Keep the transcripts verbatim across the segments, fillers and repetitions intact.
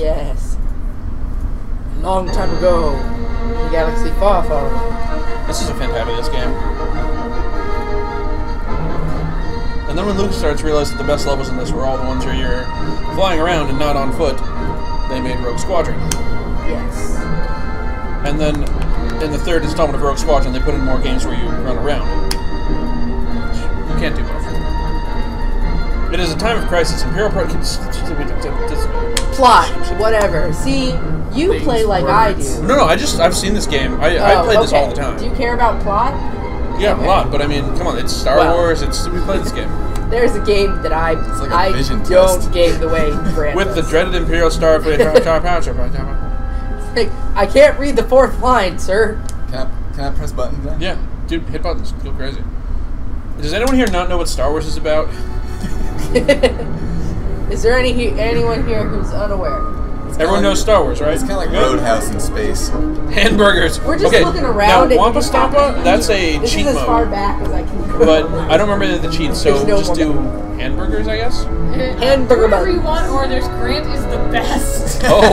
Yes. A long time ago, in a galaxy far, far away. This is a fantabulous game. And then when Luke starts realizing that the best levels in this were all the ones where you're flying around and not on foot, they made Rogue Squadron. Yes. And then in the third installment of Rogue Squadron, they put in more games where you run around. You can't do both. It is a time of crisis. Imperial Pro... Plot. Whatever. See, you play like I do. No, no, I just... I've seen this game. I, oh, I played okay. this all the time. Do you care about plot? Yeah, okay. Plot, but I mean, come on, it's Star well, Wars, it's... We played this game. There's a game that I... It's like a I vision don't test. Gave the way Grant with the dreaded Imperial Star... I can't read the fourth line, sir. Can I, can I press buttons then? Yeah. Dude, hit buttons. Go crazy. Does anyone here not know what Star Wars is about? Is there any anyone here who's unaware? Everyone knows Star Wars, right? It's kind of like Roadhouse in space. Hamburgers. We're just okay. looking around. Now, Wampa Stampa, that's a this cheat is as mode. Far back as I can go. But I don't remember the cheat, so no just do hamburgers, I guess? Hamburger mode. Whatever you want, or there's Grant is the best. Oh. On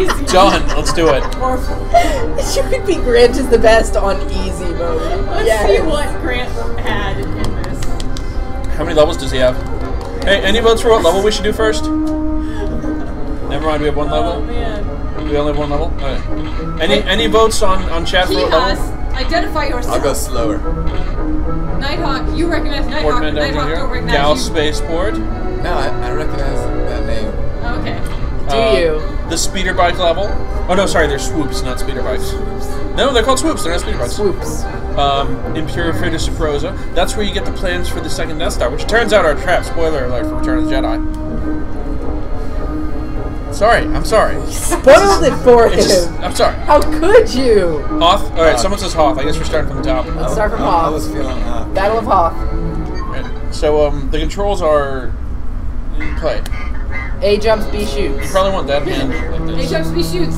easy. Done. Let's do it. You could be Grant is the best on easy mode. Let's yes. see what Grant had in this. How many levels does he have? Hey, any votes for what level we should do first? Never mind, we have one level. Oh, man. We only have one level? Alright. Any any votes on, on chat for what level? Identify yourself. I'll go slower. Nighthawk, you recognize Nighthawk, Nighthawk, Nighthawk don't recognize Gal you. Spaceport. No, I, I recognize that name. Okay. Do uh, you? The speeder bike level. Oh no, sorry, they're swoops, not speeder bikes. No, they're called swoops, they're not speeder bikes. Swoops. Um, Imperial Freighter Suprosa. That's where you get the plans for the second Death Star, which turns out are a trap. Spoiler alert for Return of the Jedi. Sorry, I'm sorry. You spoiled it for him. Just, I'm sorry. How could you? Hoth? Alright, uh, someone says Hoth. I guess we're starting from the top. Let's start from uh, Hoth. I was feeling Hoth. Battle of Hoth. Right. So, um, the controls are... Play. A jumps, B shoots. You probably want that hand like this. A jumps, B shoots.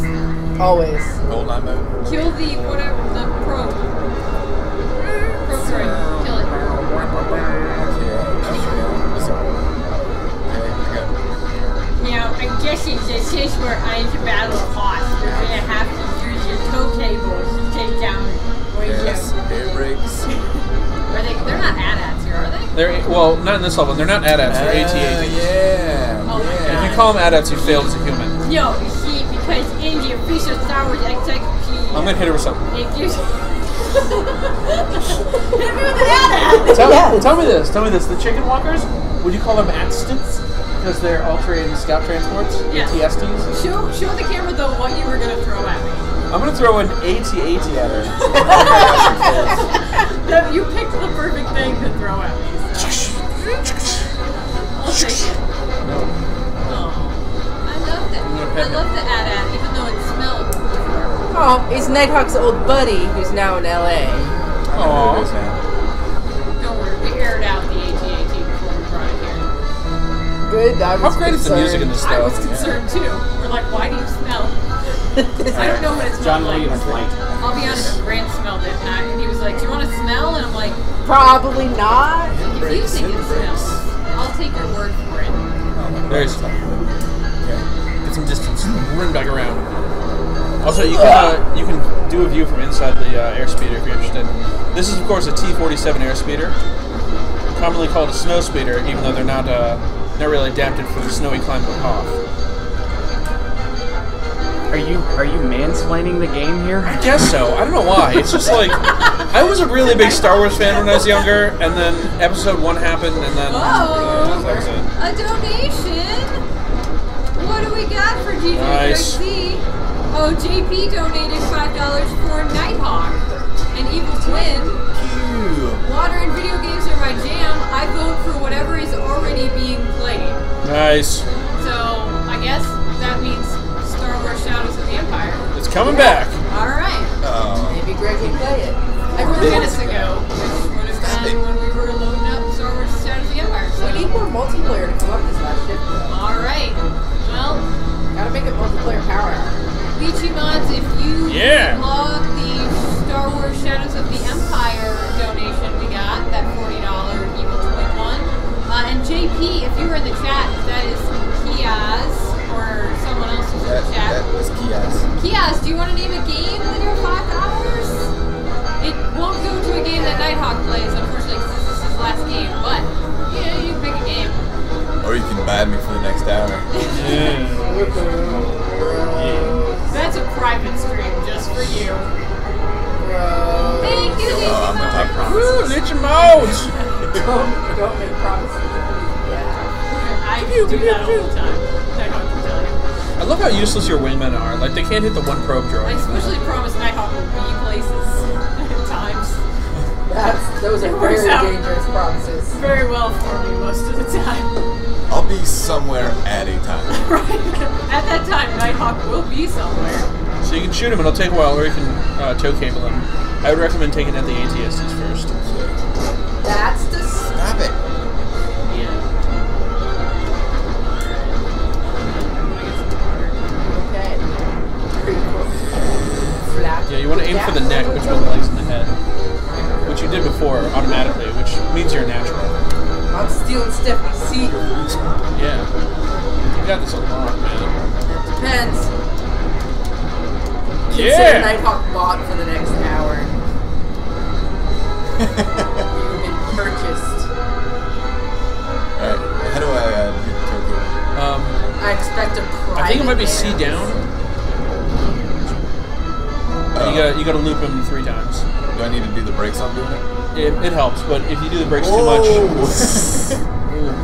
Always. Goldeneye mode. Kill the whatever, the probe. Probe's right. Kill it. I guess this is where I have to battle Hoth. You're gonna have to use your toe cables to take down where yes, you air brakes. Are they? They're not A T A Ts here, are they? They're well, not in this level. They're not A T A Ts. They're A T A Ts. Yeah. Oh yeah. My God. If you call them A T A Ts, you failed as a human. No, you see, because in the official Star Wars encyclopedia, I'm gonna hit her with something. It gives. Hit me with an A T A T. Tell, yeah. tell me this. Tell me this. The chicken walkers. Would you call them A T-S Ts? Because they're altering scout transports, yes. A T S Ts. Show, show the camera though what you were going to throw at me. I'm going to throw an A T A T at her. No, you picked the perfect thing to throw at me. So. I'll take it. No. Oh, I love that. I love the A T A T, even though it smelled. Oh, it's Nighthawk's old buddy who's now in L A. Oh. Don't worry, we aired out the A T A T before we brought it here. Good. I was How great concerned. Is the music in this stuff? I was concerned yeah. too. We're like, why do you smell? I don't know what it smells like. Light. I'll be honest, Grant smelled it, and, I, and he was like, do you want to smell? And I'm like, probably not. If breaks, you think it, it smells, I'll take your word for it. There's okay. Get some distance. Run back around. Also, you can, uh, you can do a view from inside the uh, airspeeder if you're interested. This is, of course, a T forty-seven airspeeder, commonly called a snow speeder, even though they're not... Uh, Not really adapted for the snowy climate of Hoth. Are you are you mansplaining the game here? I guess so. I don't know why. It's just like I was a really big Star Wars fan when I was younger, and then Episode One happened, and then oh, uh, a donation. What do we got for D J Greg Z? Oh, J P donated five dollars for Nighthawk, an evil twin. Water and video games are my jam. I vote for whatever is already being played. Nice. So, I guess that means Star Wars Shadows of the Empire. It's coming yeah. back. Alright. Uh, Maybe Greg can play it. I really minutes ago, which would have been when we were loading up Star Wars Shadows of the Empire. So. We need more multiplayer to come up this last shift. Alright. Well, gotta make it multiplayer power hour. Beachy Mods, if you yeah. log the Star Wars Shadows of the Empire donation we got, that forty dollars equal to one. Uh, and J P, if you were in the chat, if that is Kiaz or someone else asked, do you want to name a game within five hours? It won't go to a game that Nighthawk plays, unfortunately, because this is his last game, but, you know, you pick a game. Or you can ban me for the next hour. Yeah. That's a private stream just for you. Thank you, Leech Mouth! Woo, Leech Mouth! Don't, don't make promises. Yeah. I do that all the time. Nighthawk can tell you. I love how useless your wingmen are. Like, they can't hit the one probe droid. I especially promised Nighthawk will be places at times. That's, those are very dangerous promises. Very well for me most of the time. I'll be somewhere at a time. Right. At that time, Nighthawk will be somewhere. So you can shoot him, it'll take a while, or you can uh, tow cable him. I would recommend taking out the A T S Ts first. That's the... Stop it. Yeah. Yeah, you want to aim for the neck, which one lays in the head. Which you did before, automatically, which means you're a natural. I'm stealing stuff I see. Yeah. You got this a lot, man. It depends. Yeah! Consider Nighthawk bought for the next hour. You've been purchased. Alright, how do I uh, do Tokyo? Um, I expect a private I think it might be dance. C down. You gotta, you gotta loop him three times. Do I need to do the brakes on doing it? It, it helps, but if you do the brakes too much,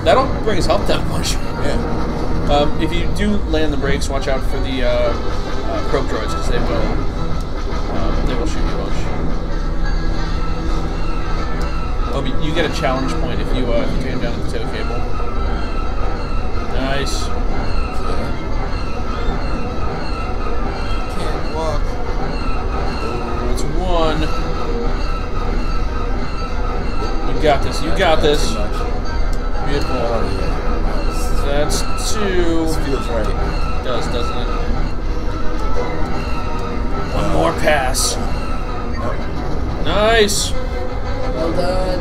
that'll bring his help that much. Yeah. Um, if you do land the brakes, watch out for the uh, uh, probe droids, because they will uh, they will shoot you much. Oh, but you get a challenge point if you uh, if you take him down at the tail cable. Nice. Can't walk. One. You got this. You got this. Beautiful. That's two. Feels right. It does, doesn't it? One more pass. Nice. Well done.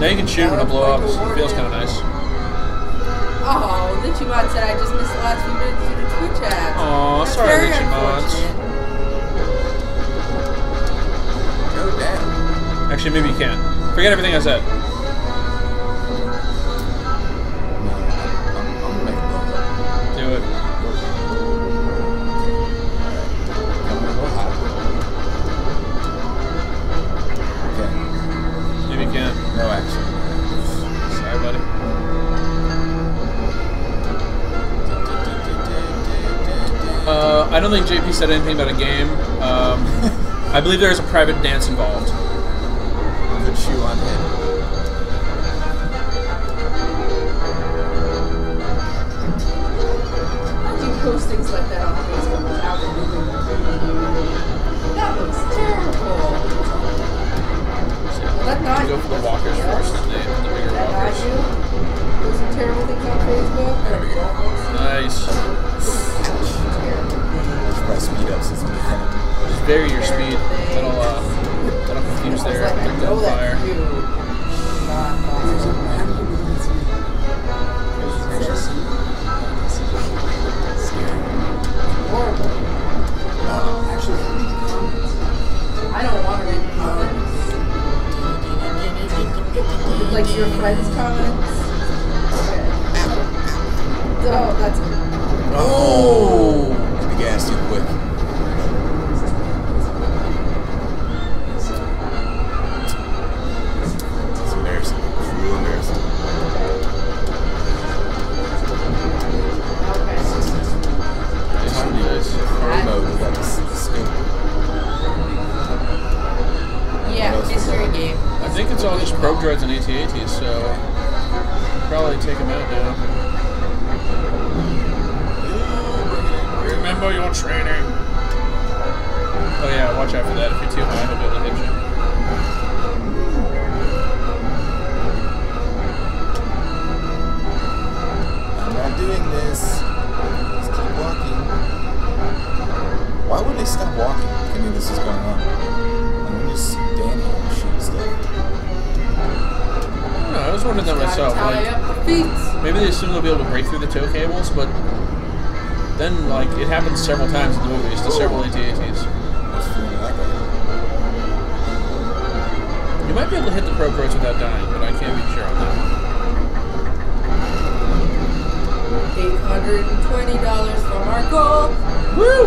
Now you can shoot when it blow up. It feels kind of nice. Oh, Lichimod said I just missed the last few minutes due to Twitch ads. Oh, sorry, Lichimod. Actually, maybe you can't. Forget everything I said. No, I'm gonna make it up. Do it. Okay. Maybe you can't. No action. Sorry, buddy. Uh, I don't think J P said anything about a game. Um, I believe there is a private dance involved. Shoe on him. I do post things like that on Facebook without removing them. That looks terrible. Well, that guy. Go for the walkers first, and then the bigger walkers. Those are terrible things on Facebook. There we go. Nice. Try speed ups is important. Just vary your speed. That'll uh. That'll confuse their like, fire. I don't want to read comments. Like your friends' comments. Okay. Oh, that's. Oh! The gas too quick. I think it's all just probe droids and A T A Ts, so probably take them out now. Remember your training. Oh yeah, watch out for that. If you're too high, he'll be able to hit you. I'm not doing this. Let's keep walking. Why would they stop walking? I knew this was going on. I'm just standing and shooting stuff. No, I was wondering that myself. Like, maybe they assume they'll be able to break through the tow cables, but Then, like, it happens several times in the movies to several A T A Ts. You might be able to hit the Procroach without dying, but I can't be sure on that. eight hundred twenty dollars for our goal! Woo!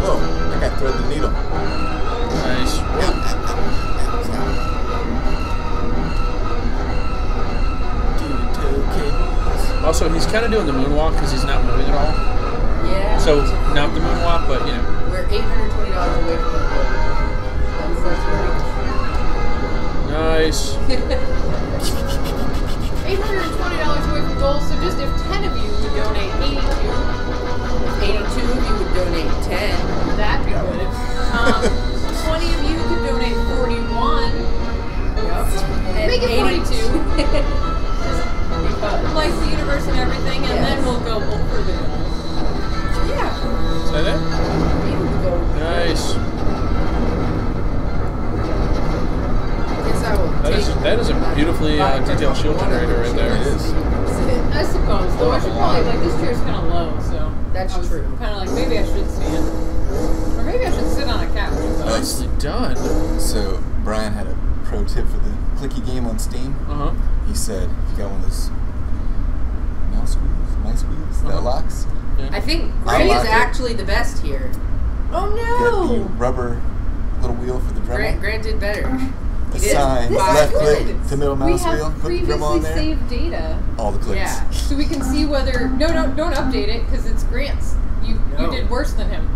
Whoa, I got thread the needle. Nice. Also, he's kind of doing the moonwalk because he's not moving at all. Yeah. So, not the moonwalk, but you know. We're eight hundred twenty dollars away from the goal. That's, that's really nice. eight hundred twenty dollars away from gold, so just if ten of you would donate eighty-two, if eighty-two of you would donate ten, that'd be good. Um, twenty of you could donate forty-one, yep. And make it eighty-two. Just like the universe and everything, and yes. Then we'll go over the goal. Yeah. Is that it? Nice. That is, that is a beautifully uh, detailed shield generator right there. It is. I suppose, though. I should probably, like, this chair's kind of low, so. That's true. Kind of like, maybe I should stand. Or maybe I should sit on a couch. Nicely done. So, Brian had a pro tip for the clicky game on Steam. Uh huh. He said, if you got one of those mouse wheels, mice wheels, uh -huh. that locks. Yeah. I think Greg is actually the best here. Oh, no! Get the rubber little wheel for the drummer. Grant, Grant did better. The sign, left click to middle mouse wheel, put the drum on there. We have previously saved data. All the clicks. Yeah, so we can see whether, no, no, don't update it, because it's Grant's. You no. you did worse than him.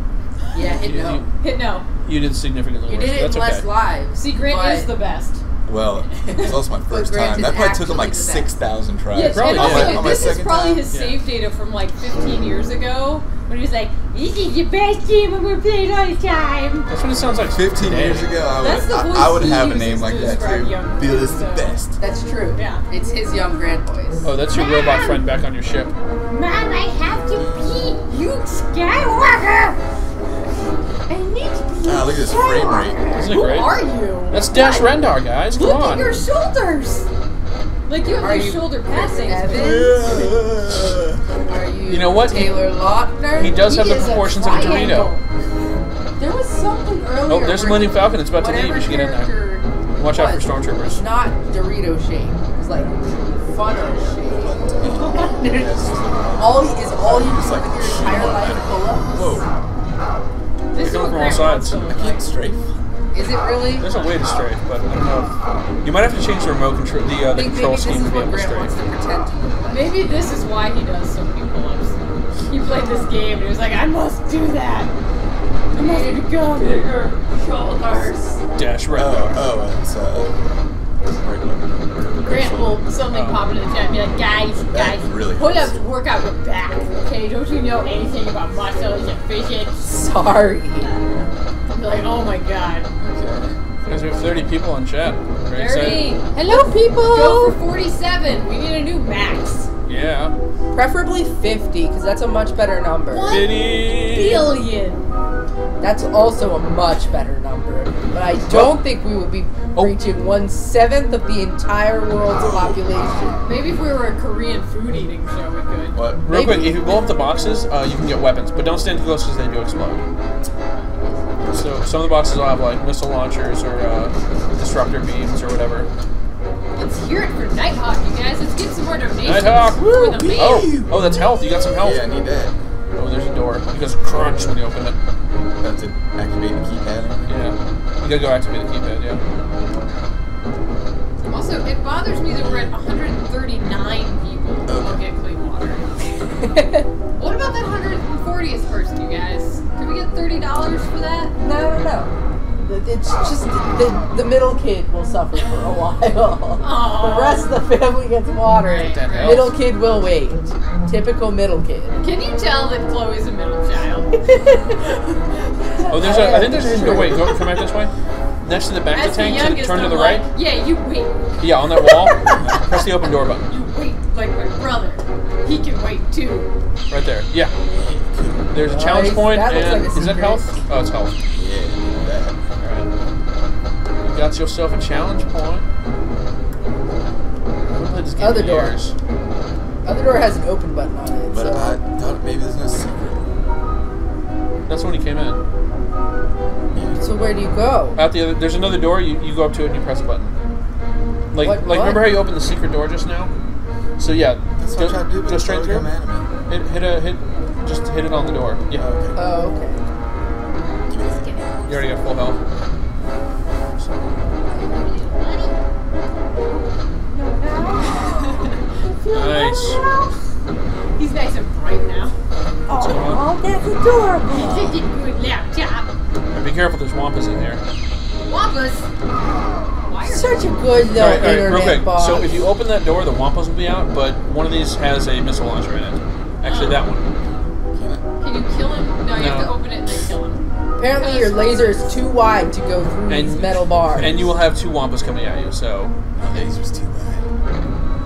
Yeah, hit you, no. You, hit no. You did significantly you worse. You did it that's less okay. live. See, Grant but, is the best. Well, it was also my first time. That probably took him like six thousand tries. Yeah, probably. And also, on my, this on my is probably time. his yeah. save data from like fifteen years ago. When he was like, "This is the best game I've ever played all the time." That's what it sounds like. Fifteen today. years ago, I would, I, I would have a name like that too. Bill is the best. That's true. Yeah, it's his young grand voice. Oh, that's your Mom. robot friend back on your ship. Mom, I have to be Luke Skywalker. I need to be. Ah, look at this frame rate. Isn't it great? Who are you? That's Dash Rendar, guys. Come look on. Look at your shoulders. Like, you have your shoulder passing. Are you, you know what? Taylor Lautner? He does he have the proportions of a tornado. There was something earlier. Oh, there's a Millennium Falcon. It's about to leave. You should get in there. Watch out for Stormtroopers. Not Dorito shape. It's like funnel shape. all he is all you do like with your entire life pull-ups. Whoa. This is going from all sides. So I can't strafe. Is it really? There's a way to strafe, but I don't know. If, you might have to change the remote control, the, uh, the control scheme to be able to strafe. Maybe this is why he does so many pull-ups. He played this game and he was like, I must do that. I must become bigger shoulders. Dash right. Oh, oh, it's uh. Grant will suddenly oh. pop into the chat and be like, guys, that guys, really pull-ups work out your back. Okay, don't you know anything about muscles and physics? Sorry. Like, oh my god. Because we have thirty people on chat. Very thirty. Excited. Hello, people! Go for forty-seven. We need a new max. Yeah. Preferably fifty, because that's a much better number. one billion. That's also a much better number. But I don't oh. think we will be reaching oh. one-seventh of the entire world's population. Maybe if we were a Korean food eating show, we could. Well, real Maybe. quick, if you blow up the boxes, uh, you can get weapons. But don't stand too close because they do explode. So some of the boxes will have like missile launchers or uh, disruptor beams or whatever. Let's hear it for Nighthawk, you guys. Let's get some more donations. Nighthawk! Woo! For the oh, oh, that's health. You got some health. Yeah, I need that. Oh, there's a door. It goes crunch when you open it. That's it. Activate the keypad. Yeah. You gotta go activate the keypad, yeah. Also, it bothers me that we're at one hundred thirty-nine people who don't get clean water. What about that one hundred fortieth person, you guys? Could we get thirty dollars for that? No, no, no. It's just the, the, the middle kid will suffer for a while. Aww. The rest of the family gets water. Right, right. Middle kid will wait. Typical middle kid. Can you tell that Chloe's a middle child? oh, there's a, I think there's a, no, wait, go, come back this way. Next to the back of the tank, to, turn to the right. Like, yeah, you wait. Yeah, on that wall. Press the open door button. You wait like my brother. He can wait too. Right there. Yeah. There's a challenge nice. point that and like is it health? Oh, it's health. Yeah. Alright. You got yourself a challenge point. Other doors. Other door has an open button on it. But so. I thought maybe there's no secret. That's when he came in. Yeah. So where do you go? Out the other. There's another door. You you go up to it and you press a button. Like what, like what? Remember how you opened the secret door just now? So yeah, that's go, what I tried to do, but go straight through. Hit hit a hit. Just hit it on the door. Yeah. Oh okay. Oh, okay. You already got full health. Nice. He's nice and bright now. Oh, oh that's adorable. Did a good laptop. Be careful, there's Wampas in there. Wampas? Why are Such a good little all right, all right, internet real quick. Box. So if you open that door, the Wampas will be out, but one of these has a missile launcher in it. Actually, oh. that one. Can you kill him? No, you no. have to open it and then kill him. Apparently your laser is too wide to go through and, these metal bars. And you will have two Wampas coming at you, so... My laser's too wide.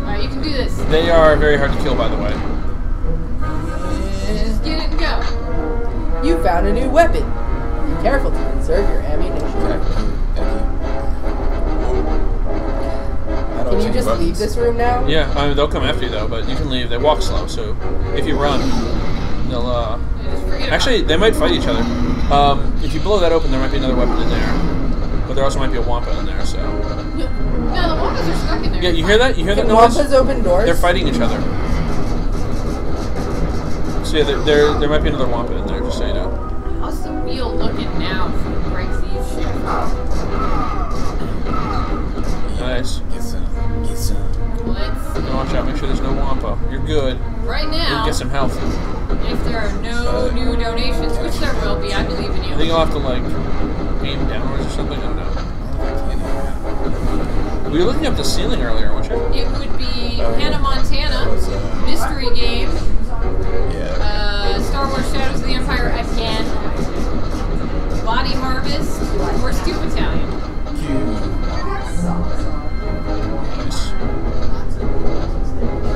Alright, you can do this. They are very hard to kill, by the way. And just get it and go. You found a new weapon. Be careful to conserve your ammunition. I don't can you just buttons. leave this room now? Yeah, I mean, they'll come after you, though, but you can leave. They walk slow, so if you run, they'll... Uh... Actually, they might fight each other. Um, if you blow that open, there might be another weapon in there, but there also might be a Wampa in there. So. No, no the Wampas are stuck in there. Yeah, you hear that? You hear that the noise? Wampas open doors. They're fighting each other. So yeah, there, there there might be another Wampa in there. Just so you know. How's the wheel looking now for Greg Z's ship? Nice. Get some. Get some. Let's. Watch out! Make sure there's no Wampa. You're good. Right now. Get some health. If there are no new donations, which there will be, I believe in you. I think you'll have to, like, aim downwards or something. I don't know. We were looking up the ceiling earlier, weren't you? It would be Hannah Montana, Mystery Game, uh, Star Wars Shadows of the Empire again, Body Harvest, or Stew Battalion.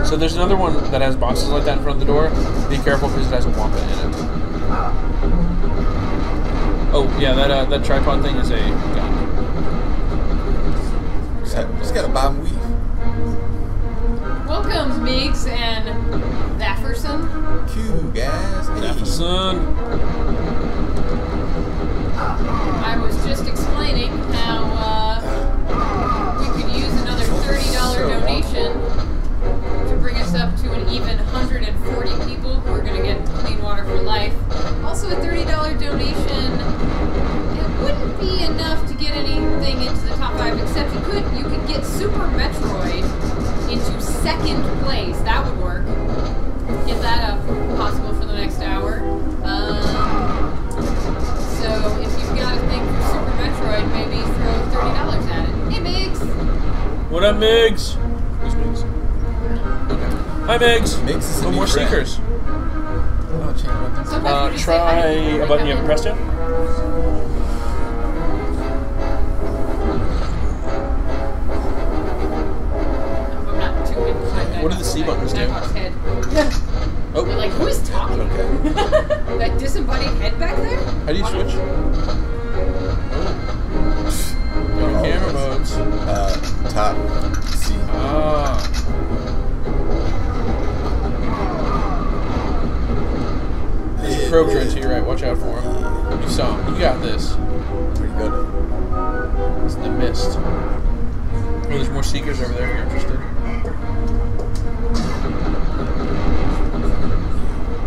So there's another one that has boxes like that in front of the door. Be careful because it has a Wampa in it. Oh, yeah, that uh, that tripod thing is a gun. Just, just got a bomb weave. Welcome, Meigs and Thafferson. Q, guys. Thafferson. I was just explaining how uh, we could use another thirty dollar donation to bring us up to an even one hundred forty people who are going to get clean water for life. Also, a thirty dollar donation, it wouldn't be enough to get anything into the top five, except you could you could get Super Metroid into second place. That would work. Get that up, possible, for the next hour. Um, so, if you've got a thing for Super Metroid, maybe throw thirty dollars at it. Hey, Meigs! What up, Meigs? Who's Meigs? Hi, Meigs. No more sneakers. Uh, try a button you haven't pressed yet. What are the C buttons do? Yeah. Oh. You're like, who's talking? Okay. That disembodied head back there? How do you switch? Oh. Go to camera modes. Uh, top C. Ah. Rogue Dread to your right, watch out for him. You saw him, you got this. Pretty good. It's in the mist. Oh, there's more seekers over there if you're interested.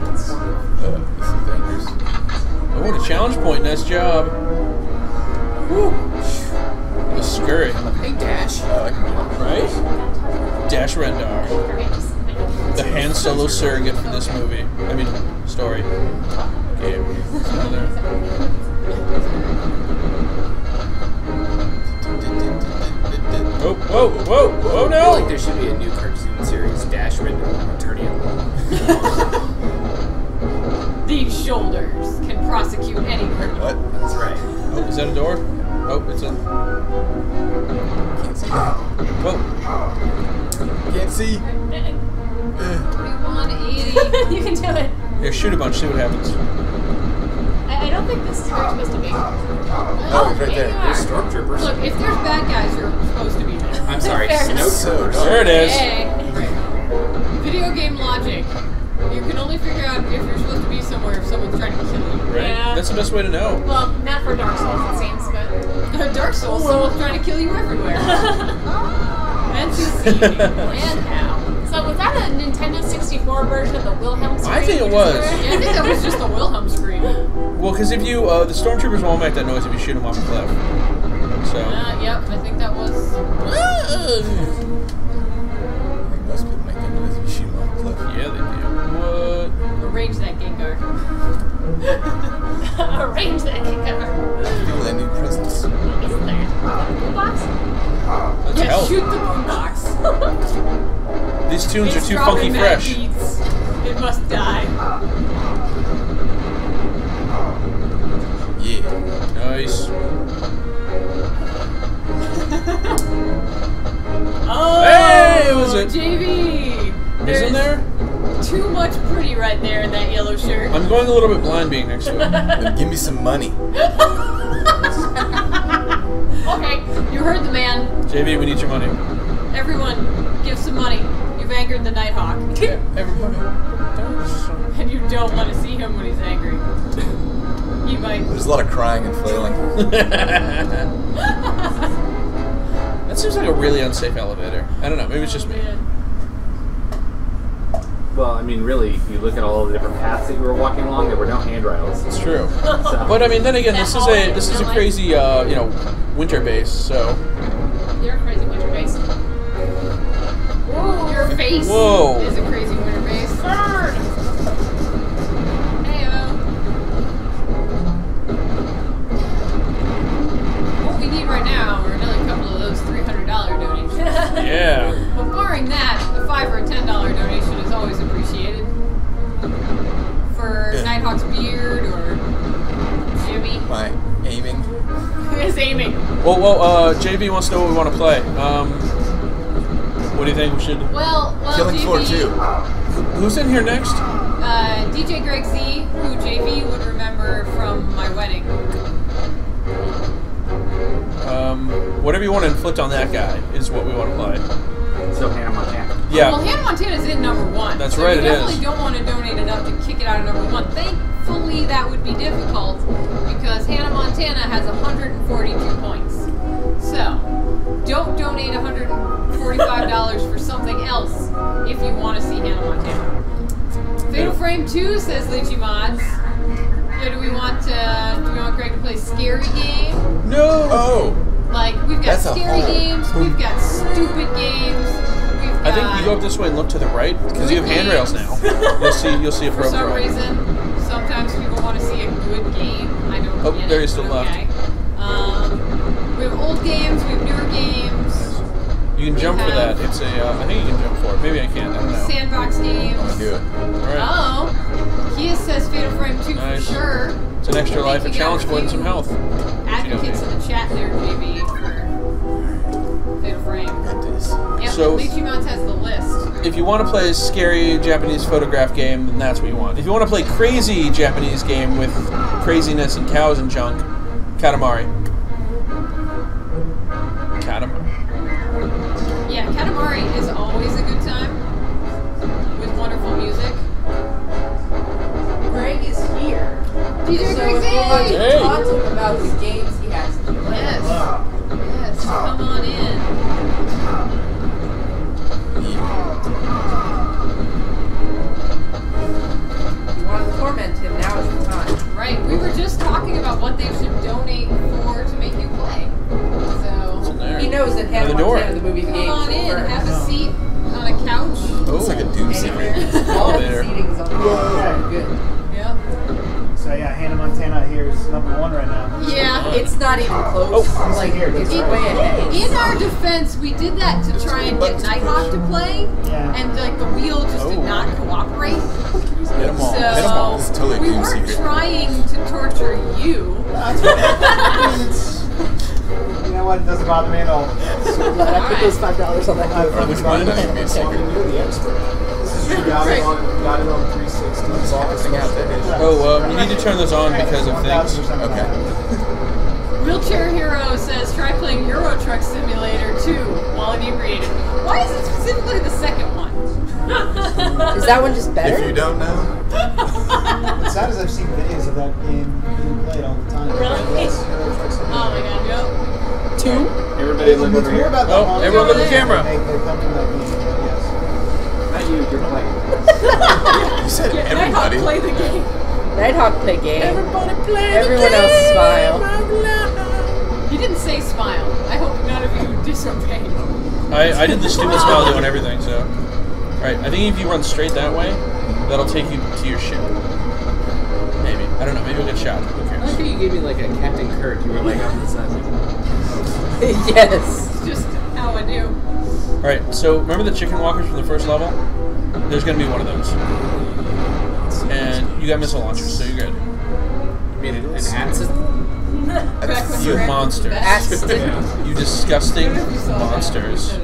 That's, uh, this is dangerous. Oh, what a challenge point, nice job. Woo! What a scurry. Hey, Dash. Uh, right? Dash Rendar. The Han Solo surrogate for this movie. I mean, story. Game. Whoa, whoa, whoa, whoa, no! I feel like there should be a new cartoon series, Dash Rendar, Attorney at Law. These shoulders can prosecute any criminal. What? That's right. Oh, is that a door? Oh, it's a... Can't see. Whoa. Can't see. forty-one eighty. You can do it. Here, shoot a bunch, see what happens. I, I don't think this is where you're supposed to be. Oh, it's right there. There's Stormtroopers. Look, if there's bad guys, you're supposed to be there. I'm sorry, Snowtroopers. There it is. Yay. Video game logic. You can only figure out if you're supposed to be somewhere if someone's trying to kill you. Right. Yeah. That's the best way to know. Well, not for Dark Souls, it seems, but... Dark Souls, oh, someone's trying to kill you everywhere. That's easy. And how. So was that a Nintendo sixty-four version of the Wilhelm scream? I think it was. Yeah, I think that was just the Wilhelm scream. Well, because if you... Uh, the Stormtroopers won't make that noise if you shoot them off a cliff. So... Uh, yep, I think that was... Those people make that noise if you shoot them off a cliff. Yeah, they do. What? Arrange that Gengar. Arrange that Gengar. People that need presents. Isn't there? The boom box? Let's yeah, help. Shoot the boom box. These tunes it's are too funky fresh. Beats. It must die. Yeah. Nice. Oh! Hey, it was it? J V! Isn't there? Too much pretty right there in that yellow shirt. I'm going a little bit blind being next to it. Then give me some money. Okay, you heard the man. J V, we need your money. Everyone, give some money. You've angered the Nighthawk. Yeah, everybody. And you don't want to see him when he's angry. He might. There's a lot of crying and flailing. That seems like a really unsafe elevator. I don't know, maybe it's just me. Yeah. Well, I mean, really, if you look at all the different paths that we were walking along, there were no handrails. It's true. So. But I mean, then again, this is a this is a crazy, uh, you know, winter base. So. You're a crazy winter base. Whoa! Your face. Whoa. Is a crazy winter base. Burn. Heyo. What we need right now are another couple of those three hundred dollar donations. Yeah. But barring that, the five or ten dollar donation. Always appreciated for yeah. Nighthawk's beard or Jimmy. My aiming. His aiming. Well, well, uh, J V wants to know what we want to play. Um, what do you think we should? Well, well Killing Floor Two. Who's in here next? Uh, D J Greg Z, who J V would remember from my wedding. Um, whatever you want to inflict on that guy is what we want to play. So Hannah Montana. Yeah. Well, Hannah Montana's in number one. That's so right, it is. You definitely don't want to donate enough to kick it out of number one. Thankfully, that would be difficult because Hannah Montana has one hundred forty-two points. So, don't donate one hundred forty-five dollars for something else if you want to see Hannah Montana. Fatal Frame two says Lychee Mods. So do we want uh, do we want Greg to play Scary Game? No. Oh. Like, we've got That's scary games, we've got stupid games, we've got... I think you go up this way and look to the right, because you have games. handrails now. You'll see, you'll see a probe. For some reason, sometimes people want to see a good game. I don't know. Oh, get there is still okay. left. Um, we have old games, we have newer games. You can jump for that. It's a, uh, I think you can jump for it. Maybe I can't, I don't know. Sandbox games. I'll do it. Right. Oh, Kia says Fatal Frame two nice. for sure. It's an extra life, a challenge point, and some health. Advocates in the chat there, J V, for Fatal Frame. That is. Yep, so Lychee Mods has the list. If you want to play a scary Japanese photograph game, then that's what you want. If you want to play crazy Japanese game with craziness and cows and junk, Katamari. Katamari. Yeah, Katamari is always a good time with wonderful music. Greg is here. D J so Greg Z! Hey. Talk to him about the games he has to play. Yes. Yes, come on in. Yeah. You want to torment him, now is the time. Right, we were just talking about what they should donate for to make you play. So, he knows that Hannah Montana, the movie, the game. Come on in, over. have a seat on a couch. Oh, it's like a doomsayer. All the seating is on the couch. Good. So yeah, Hannah Montana here is number one right now. Yeah, it's not even close. Oh, like here, it, right. In our defense, we did that to try and get Nighthawk to play, yeah. and like the wheel just oh. did not cooperate. Get them all. So Get them all. It's totally we weren't secret. trying to torture you. You know what? It doesn't bother me at all. So, yeah, all I put right. those five dollars on that. Or which one? You're the expert. You got it on, got it on three sixty. Oh, um, you need to turn those on because of things. Okay. Wheelchair Hero says, try playing Euro Truck Simulator two while inebriated. Why is it specifically the second one? Is that one just better? If you don't know. What's sad is I've seen videos of that game being played all the time. Really? Oh my god, yep. Two? Everybody look over here. About oh, everyone look at the camera. They, they come to that game, yes. Not you, you're playing. You said yeah, everybody. Nighthawk play the game. Nighthawk play game. Everybody play Everyone the game. else smile. You didn't say smile. I hope none of you disobey. I, I did the stupid smile on everything, so. Alright, I think if you run straight that way, that'll take you to your ship. Maybe. I don't know. Maybe we'll get shot. Okay. I think you gave me like a Captain Kirk. You were like on the side. Yes. It's just how I do. Alright, so remember the chicken walkers from the first level? There's going to be one of those. And you got missile launchers, so you're good. You mean an accident? You monsters. You disgusting monsters.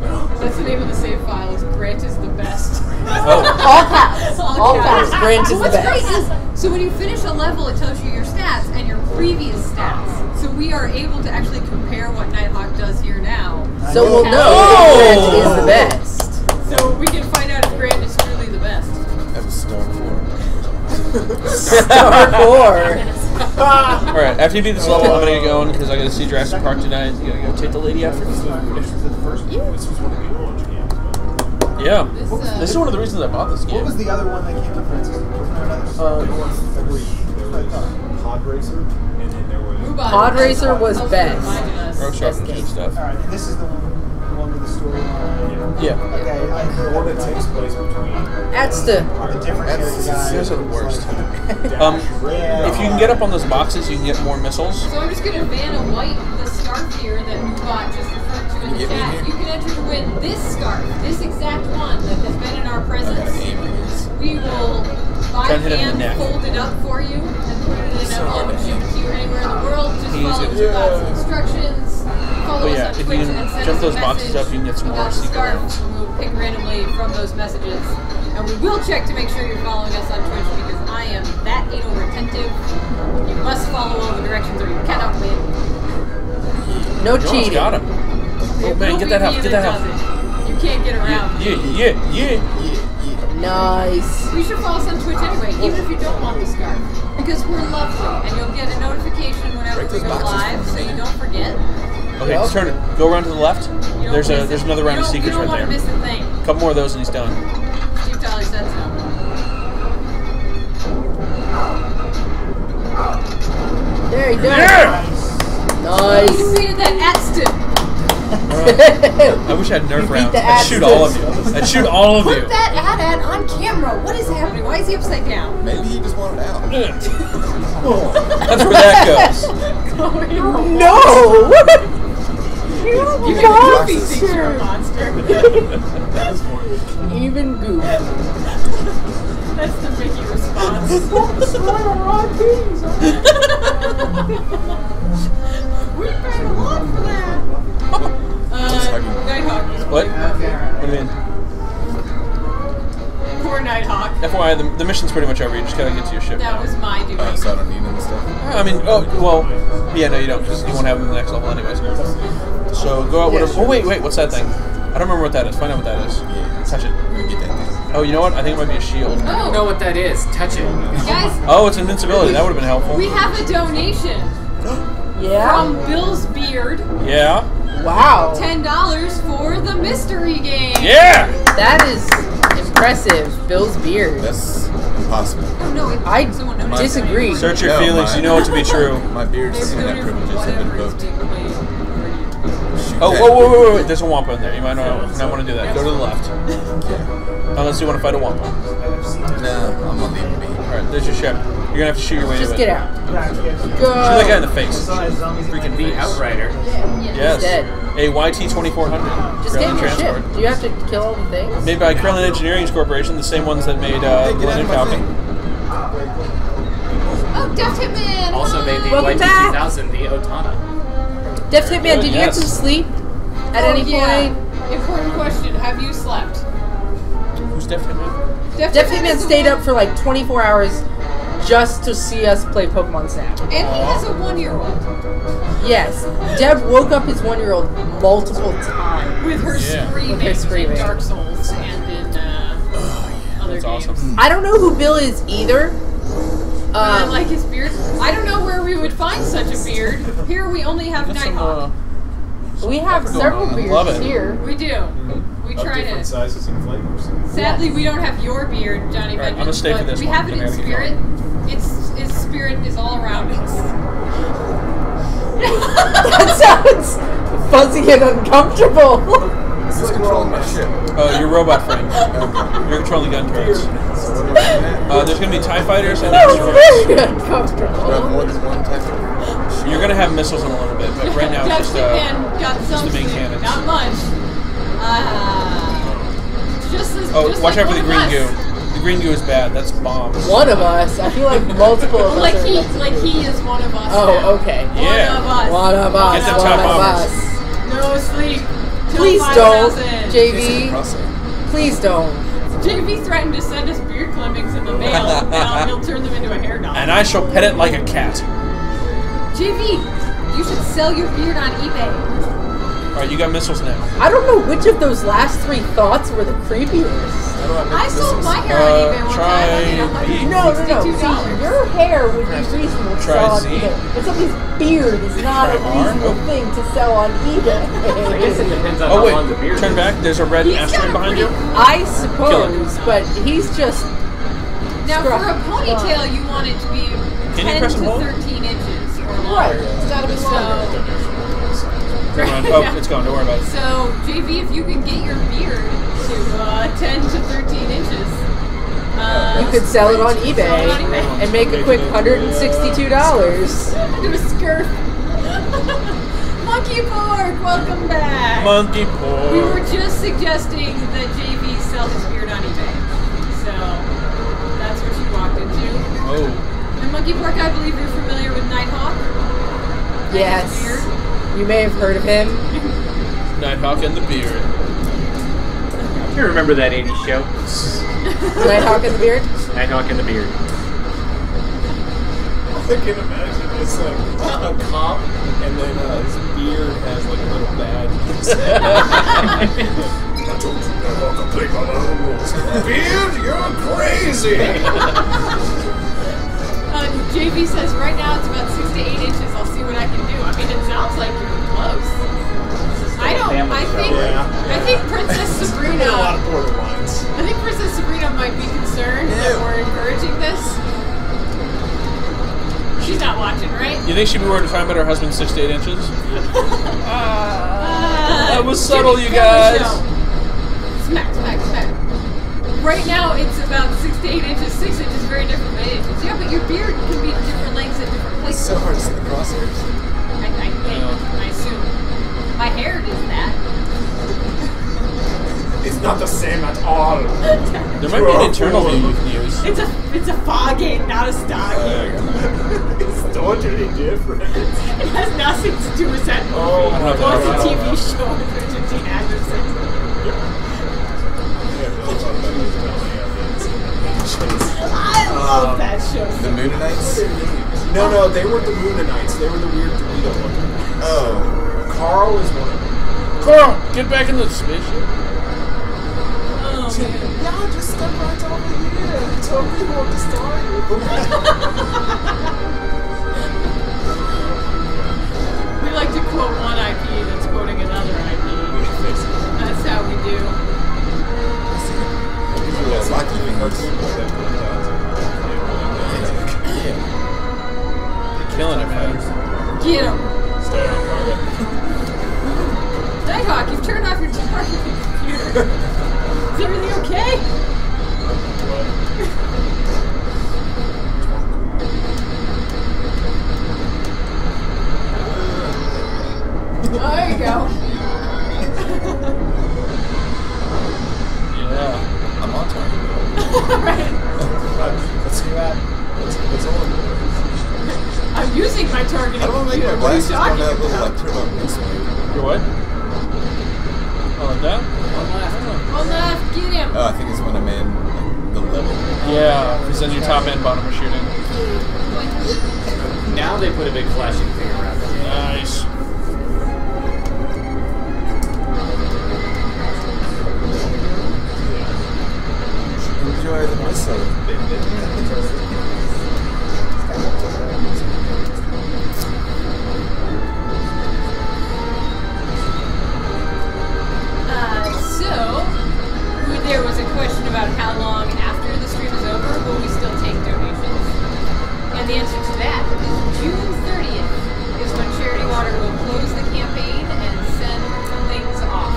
That's the name of the save file, is Grant is the best. Oh. All caps. All, All caps. caps. Grant is What's the best. What's great is, so when you finish a level, it tells you your stats and your previous stats. So we are able to actually compare what Nighthawk does here now. So we'll know oh. if Grant is the best. So we can find out if Grant is truly the best. That's a Star four. Star four? Alright, after you do this level, I'm gonna get going because I gotta see Jurassic Park tonight. You gotta go take the lady out for food. Yeah. This was one of the launch games. Yeah. This, uh, this is one of the reasons I bought this game. What was the other one that came to Francis? Uh, there was three. There was Podracer, and then there was. Podracer was best. Rogue Squadron and stuff. Alright, this is the one, the one with the story. Yeah. yeah. Okay, I the one that takes place between. That's the. Those are the worst. um, if you can get up on those boxes, you can get more missiles. So I'm just going to ban a white, the scarf here that Mubot just referred to in the chat. You can enter to win this scarf, this exact one that has been in our presence. We will by hand fold it up for you and put it in an envelope and ship it to you anywhere in the world. Just follow Mubot's instructions. Follow us on Twitch and send us a message about the scarf, and we'll pick randomly from those messages. And we will check to make sure you're following us on Twitch because I am that anal retentive. You must follow all the directions or you cannot win. No cheating. Got him. Oh man, get that help, get that help. You can't get around. Yeah, yeah, yeah, yeah, yeah. Nice. You should follow us on Twitch anyway, even if you don't want the scarf. Because we're lovely and you'll get a notification whenever we go live, so you don't forget. Okay, just turn it. Go around to the left. There's a there's another round of secrets right there. A couple more of those and he's done. Dolly said so. There he goes. Yeah. Nice. You defeated that Atston. uh, I wish I had nerf rounds. I'd shoot all of you. I'd shoot all of you. Put that ad ad on camera. What is happening? Why is he upside down? Maybe he just wanted out. That's where that goes. No. You monster! monster. Even Goop. That's the Mickey response. We paid a lot for that. Uh, Nighthawk. What? What do you mean? Poor Nighthawk. F Y I, the, the mission's pretty much over. You just gotta get to your ship. That was my duty. Uh, so I don't need any stuff. I mean, oh well, yeah, no, you don't, because you won't have them in the next level, anyways. So go out yeah, whatever. Sure. Oh wait, wait, what's that thing? I don't remember what that is. Find out what that is. Yeah. Touch it. Get that thing. Oh, you know what? I think it might be a shield. Oh. I don't know what that is. Touch it. Guys. Oh, it's invincibility. That would have been helpful. We have a donation. Yeah. From Bill's Beard. Yeah. Wow. Ten dollars for the mystery game. Yeah. That is impressive. Bill's Beard. That's impossible. Oh no, I disagree. Search your no, feelings. My, you know it to be true. My beard's in that privileges have been both. Oh, whoa, whoa, whoa, wait, wait, there's a Wampa in there. You might not, not want to do that. Go to the left. Yeah. Unless you want to fight a Wampa. No, I'm on the enemy. Alright, there's your ship. You're going to have to shoot your way just get it. out. Go! Shoot that guy in the face. Freaking beat Outrider. Yeah, yeah. Yes. He's dead. A Y T twenty-four hundred. Just get in your ship. Do you have to kill all the things? Made by Krillin Engineering Corporation, the same ones that made uh, hey, Millennium Falcon. Oh, Death Hitman! Also made the Y T two thousand, the Otana. Def Hitman, did you yes. get some sleep at oh, any yeah. point? Important question, have you slept? Who's Def Hitman? Def, Def Hitman, Hitman stayed up for like twenty-four hours just to see us play Pokemon Snap. And he has a one-year-old. Yes. Deb woke up his one-year-old multiple times. With her yeah. screaming With her screaming. in Dark Souls and in... Uh, other That's games. Awesome. I don't know who Bill is either. Um, I like his beard. I don't know where we would find such a beard. Here we only have Nighthawk. Uh, we have several on. beards here. We do. Mm-hmm. We try different to. Sizes and flavors. Sadly, we don't have your beard, Johnny. Right, Benjamin, I'm stay for this we one. have it in spirit. It's his spirit is all around us. That sounds fuzzy and uncomfortable. This is controlling my ship. Uh, your robot friend. You're controlling gun turrets. Uh, there's going to be TIE fighters and asteroids. Very uncomfortable. You're going to have missiles in a little bit, but right now it's just, uh, just the main cannons. Not much. Uh, just as, oh, just watch like out for the green us. goo. The green goo is bad. That's bombs. One of us. I feel like multiple of us. Like he, like he is one of us. Oh, okay. One yeah. of us. One of us. Get the top one bombers. Of us. No sleep. Please don't, J V. Please don't. J V threatened to send us beard clippings in the mail. Now he'll turn them into a hair dye. And I shall pet it like a cat. J V, you should sell your beard on eBay. All right, you got missiles now. I don't know which of those last three thoughts were the creepiest. I, I sold my hair on eBay one time. I mean, no, no, no. See, your hair would be reasonable to sell on eBay. But somebody's beard is not a reasonable oh. thing to sell on eBay. I guess it depends on oh, how wait. long the beard is. Turn back. There's a red asteroid behind you. I suppose, but he's just... Now, for a ponytail, you want it to be ten to thirteen inches or longer. Right. It's got to be so... Oh, it's gone. Don't worry about it. So, J V, if you could get your beard to uh, ten to thirteen inches, uh, you could sell it on eBay and make a quick one hundred sixty-two dollars. Do a scarf. Monkey Pork, welcome back. Monkey Pork. We were just suggesting that J V sell his beard on eBay. So, that's what you walked into. Oh. And Monkey Pork, I believe you're familiar with Nighthawk? Yes. Beard. You may have heard of him. Nighthawk and the Beard. You remember that eighties show? Nighthawk and the Beard? Nighthawk and the Beard. I can imagine it's like a cop, and then uh, his beard has like a little badge. I told you Nighthawk to play by my own rules. Beard, you're crazy! uh, J V says right now it's about six to eight inches. I'll see what I can do. I mean, it sounds like you're close. I don't. I think. Yeah. I think Princess Sabrina. A lot of borderlines. I think Princess Sabrina might be concerned yeah. that we're encouraging this. She's not watching, right? You think she'd be worried if I met her husband six to eight inches? uh, uh, that was subtle, you guys. Smack, smack, smack. Right now, it's about six to eight inches. Six inches is very different than eight inches. Yeah, but your beard can be different lengths at different places. It's so hard to see the crosshairs. I, I think, I assume. My hair does that. It's not the same at all. There might be an internal view you can use. It's a, it's a fogging, not a stocking. Uh, it's totally different. It has nothing to do with that movie. Oh, it was a T V show with Richard Dean Anderson. I love um, that show. The Moonanites? No, no, they weren't the Moonanites. They were the weird Dorito one. Oh. Carl is one of them. Carl, get back in the spaceship. Oh, man. Y'all just stuck right over here and told me what the story was. We like to quote one I P that's quoting another I P. That's how we do. It's like even hurts. Yeah. Killing it, man. Get him. Stay on target. Nighthawk, you've turned off your target computer. Is everything okay? There you go. Yeah, I'm on target. Right. Let's see that. Let's let's all. I'm using my targeting. I don't computer. Like my glasses don't have little like turn on this way. Your what? Oh, like that? One left. One left. Get him. Oh, I think it's when I'm in like, the level. Yeah, because then your top and bottom are shooting. Now they put a big flashing thing around it. Nice. enjoy the myself. Uh, so, there was a question about how long after the stream is over will we still take donations? And the answer to that is June thirtieth is when Charity Water will close the campaign and send things off.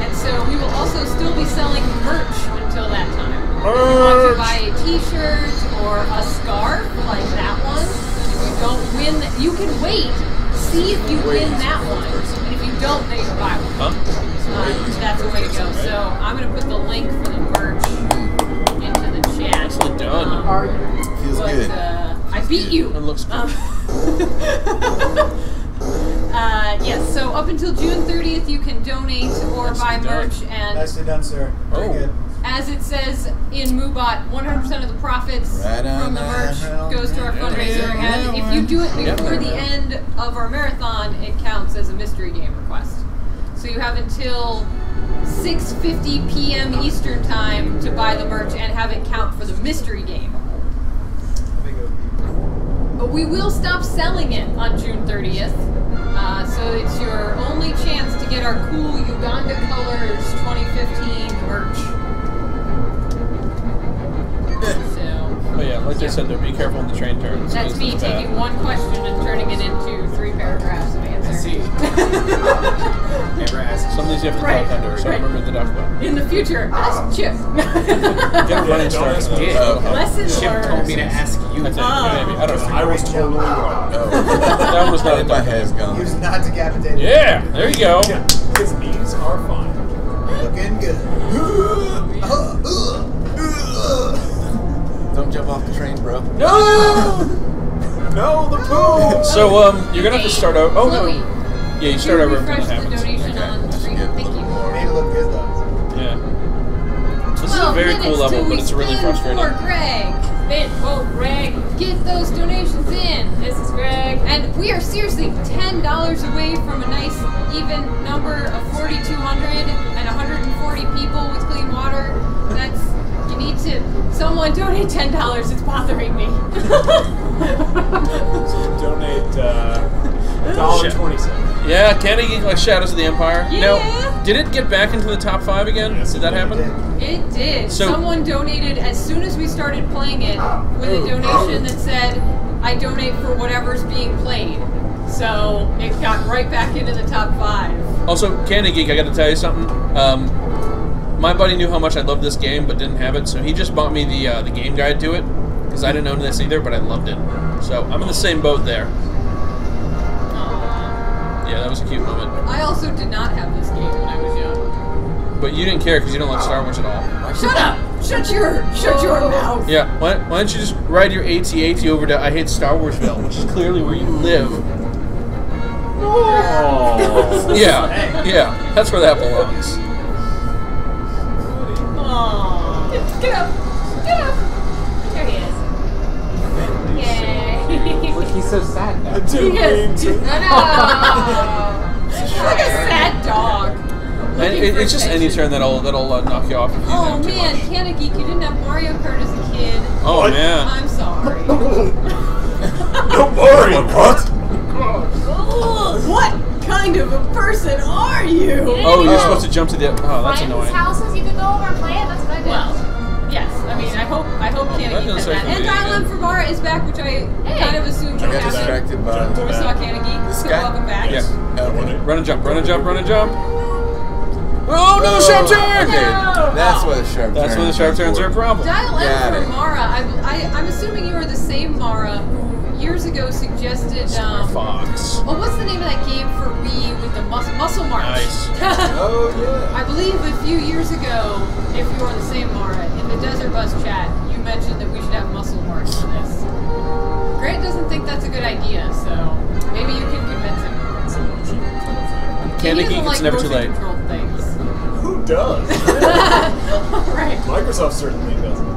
And so we will also still be selling merch until that time. Merch. If you want to buy a t-shirt or a scarf like that one, if you don't win, you can wait, see if you win that one. And if you don't, then you buy one. Huh? Uh, that's the way to go. So I'm going to put the link for the merch into the chat. Actually done. Um, Feels but, good. Uh, I beat you. It looks good. Um, Uh, yes, so up until June thirtieth you can donate or buy merch and... Nicely done, sir. Very oh. good. As it says in MooBot, one hundred percent of the profits right from the merch down, goes to our down, fundraiser. Down, and if you do it before yep. the end of our marathon, it counts as a mystery game request. So you have until six fifty p m Eastern time to buy the merch and have it count for the mystery game. But we will stop selling it on June thirtieth. Uh, so it's your only chance to get our cool Uganda Colors twenty fifteen merch. So, oh yeah, like yeah. I said though, be careful on the train turns. That's me taking bad. one question and turning it into three paragraphs of answer. I see. Never ask. Some of these you have to right, talk under, so right. remember the duck one. In the future, ask Chip. Lessons learned. Chip told me to ask you. That's uh, it, maybe. I don't know. I was totally wrong. No. That was not a duck head. He not decapitated. Yeah, there you go. Yeah. His knees are fine. Looking good. uh, uh, uh, uh. Don't jump off the train, bro. No! No, the pool! So, um, you're gonna have to start over. Oh, Chloe, no. Yeah, you start over. Refresh the donation okay. on the screen. Thank you. Made it look good, though. Yeah. This is a very cool level, but it's really frustrating. Poor Greg. Spin for Greg. Get those donations in. This is Greg. And we are seriously ten dollars away from a nice, even number of forty-two hundred and one hundred forty people with clean water. That's... You need to. Someone donate ten dollars. It's bothering me. Donate uh, dollar twenty-seven. Yeah, Candy Geek like Shadows of the Empire. Yeah. Now, did it get back into the top five again? Yes, did that happen? Did. It did. So, someone donated as soon as we started playing it with a donation that said, "I donate for whatever's being played." So it got right back into the top five. Also, Candy Geek, I got to tell you something. Um, My buddy knew how much I loved this game, but didn't have it, so he just bought me the uh, the game guide to it, because I didn't own this either, but I loved it. So I'm in the same boat there. Aww. Yeah, that was a cute moment. I also did not have this game when I was young. But you didn't care because you don't like Star Wars at all. Shut up! Shut your shut your mouth! Yeah, why, why don't you just ride your A T A T over to I Hate Star Warsville, which is clearly where you live. Oh. Yeah, yeah, that's where that belongs. Aww. Get, get up! Get up! There he is. Yay! Look, he's so sad now. He is. No, no. He's like a sad dog. And it, it's just any turn that'll that'll uh, knock you off. If you oh man, Canna Geek, you didn't have Mario Kart as a kid. Oh man. I'm sorry. No Mario Kart. Oh, what? What kind of a person are you? Oh, you're supposed to jump to the. Oh, that's annoying. Houses you could go over and play it. That's what I did. Well, yes. I mean, I hope. I hope Canna Geek has that. And Dylan from Mara is back, which I hey. kind of assumed. I got distracted by. When we saw Canna Geek. So welcome back. Yeah. Okay. Run and jump. Run and jump. Run and jump. Oh no! Sharp turn. Okay. No. That's where the sharp. That's where the sharp turns are a problem. Dylan from Mara. I, I, I'm assuming you are the same Mara. Years ago suggested um Fox. Well, what's the name of that game for Wii with the mus muscle march? Nice. Oh yeah. I believe a few years ago, if you were the same Mara, in the Desert Bus chat, you mentioned that we should have muscle march for this. Grant doesn't think that's a good idea, so maybe you can convince him. Candy Geek, it's never too late. Who does? Right. Microsoft certainly doesn't.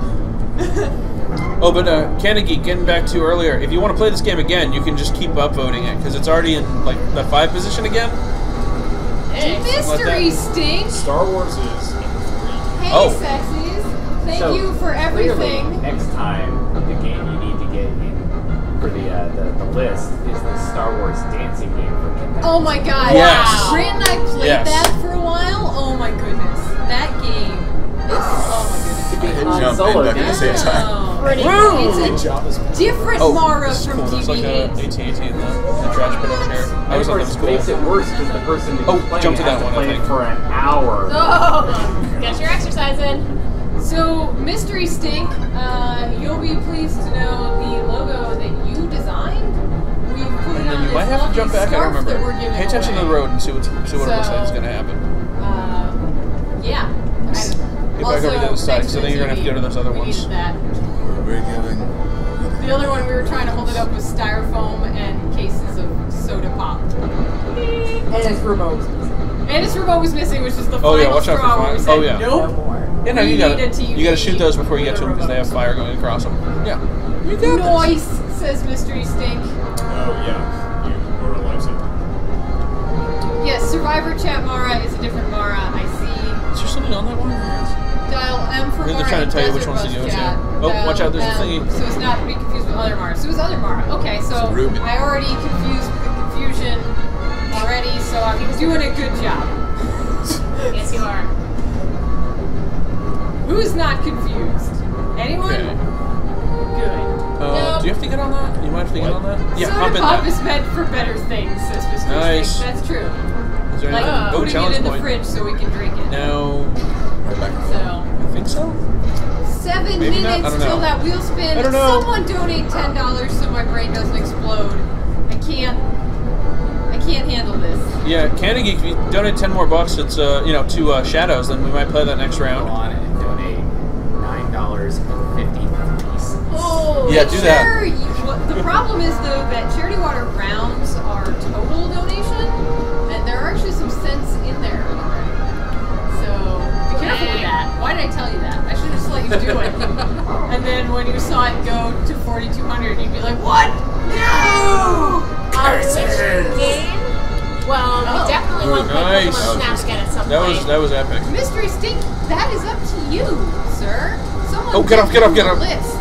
Oh, but uh, Candy Geek, getting back to earlier, if you want to play this game again, you can just keep upvoting it, because it's already in, like, the five position again. Hey, mystery stink! Star Wars is number three. Hey, oh. Sexies! Thank so you for everything. Next time, the game you need to get in for the uh, the, the list is the Star Wars dancing game from Nintendo. Oh my god! Yes. Wow. Grant and I played yes. that for a while. Oh my goodness, that game is oh my goodness. Jump solo and duck at the same time. Pretty. It's a different oh, Mara from cool. D B eight. Like A T A T in the trash pit over here. I always thought that was cool. It makes it worse because the person who's oh, playing to that has one, to play I think. for an hour. Oh, get your exercise in. So, Mystery Stink, uh, you'll be pleased to know the logo that you designed. We put it on this might have to jump back. I don't remember. Pay attention away. to the road and see what see what so, it looks like is going to happen. Uh, yeah. I, get also, back over to the other side. So then you're going to have to go to those other we ones. That. We're giving. The other one we were trying to hold it up with styrofoam and cases of soda pop. And his remote. And his remote was missing, which is the oh, final yeah, watch straw. Out for where we said, oh yeah. Nope. Yeah, no, you gotta, you gotta shoot those before you get to them because they have fire going across them. Yeah. You got Noise, this. says Mystery Stink. Oh, uh, yeah. You were a lifesaver. Yes, Survivor Chat Mara is a different Mara, I see. Is there something on that one? Dial M for Mara. They're trying to tell you which one's to do. Oh, watch out, there's a thingy. So it's not to be confused with other Mara. So it's other Mara. Okay, so I already confused the confusion already, so I'm doing a good job. Yes, you are. Who's not confused? Anyone? Okay. Good. Uh, no. Do you have to get on that? You might have to what? get on that? Yeah, hop in that. is meant for better things, says Mister Nice. Snake. That's true. Is there like uh, putting it in the point. fridge so we can drink it. No. Right back on. So. I think so? Seven Maybe minutes till that wheel spin. I don't know. Someone donate ten dollars so my brain doesn't explode. I can't. I can't handle this. Yeah, Candy Geek, if you donate ten more bucks, it's, uh, you know, to uh, Shadows, then we might play that next round. Go on it. fifty pieces. Oh, yeah, do that. Sure, you, what, the problem is, though, that Charity Water rounds are total donation, and there are actually some cents in there already. So, be careful with that. Why did I tell you that? I should have just let you do it. And then when you saw it go to forty-two hundred, you'd be like, what? No! Curses! Game? Well, oh. we definitely want to play Pokemon Snapchat at some that point. Was, that was epic. Mystery Stink, that is up to you, sir. Someone oh, get off, get off, get off. List.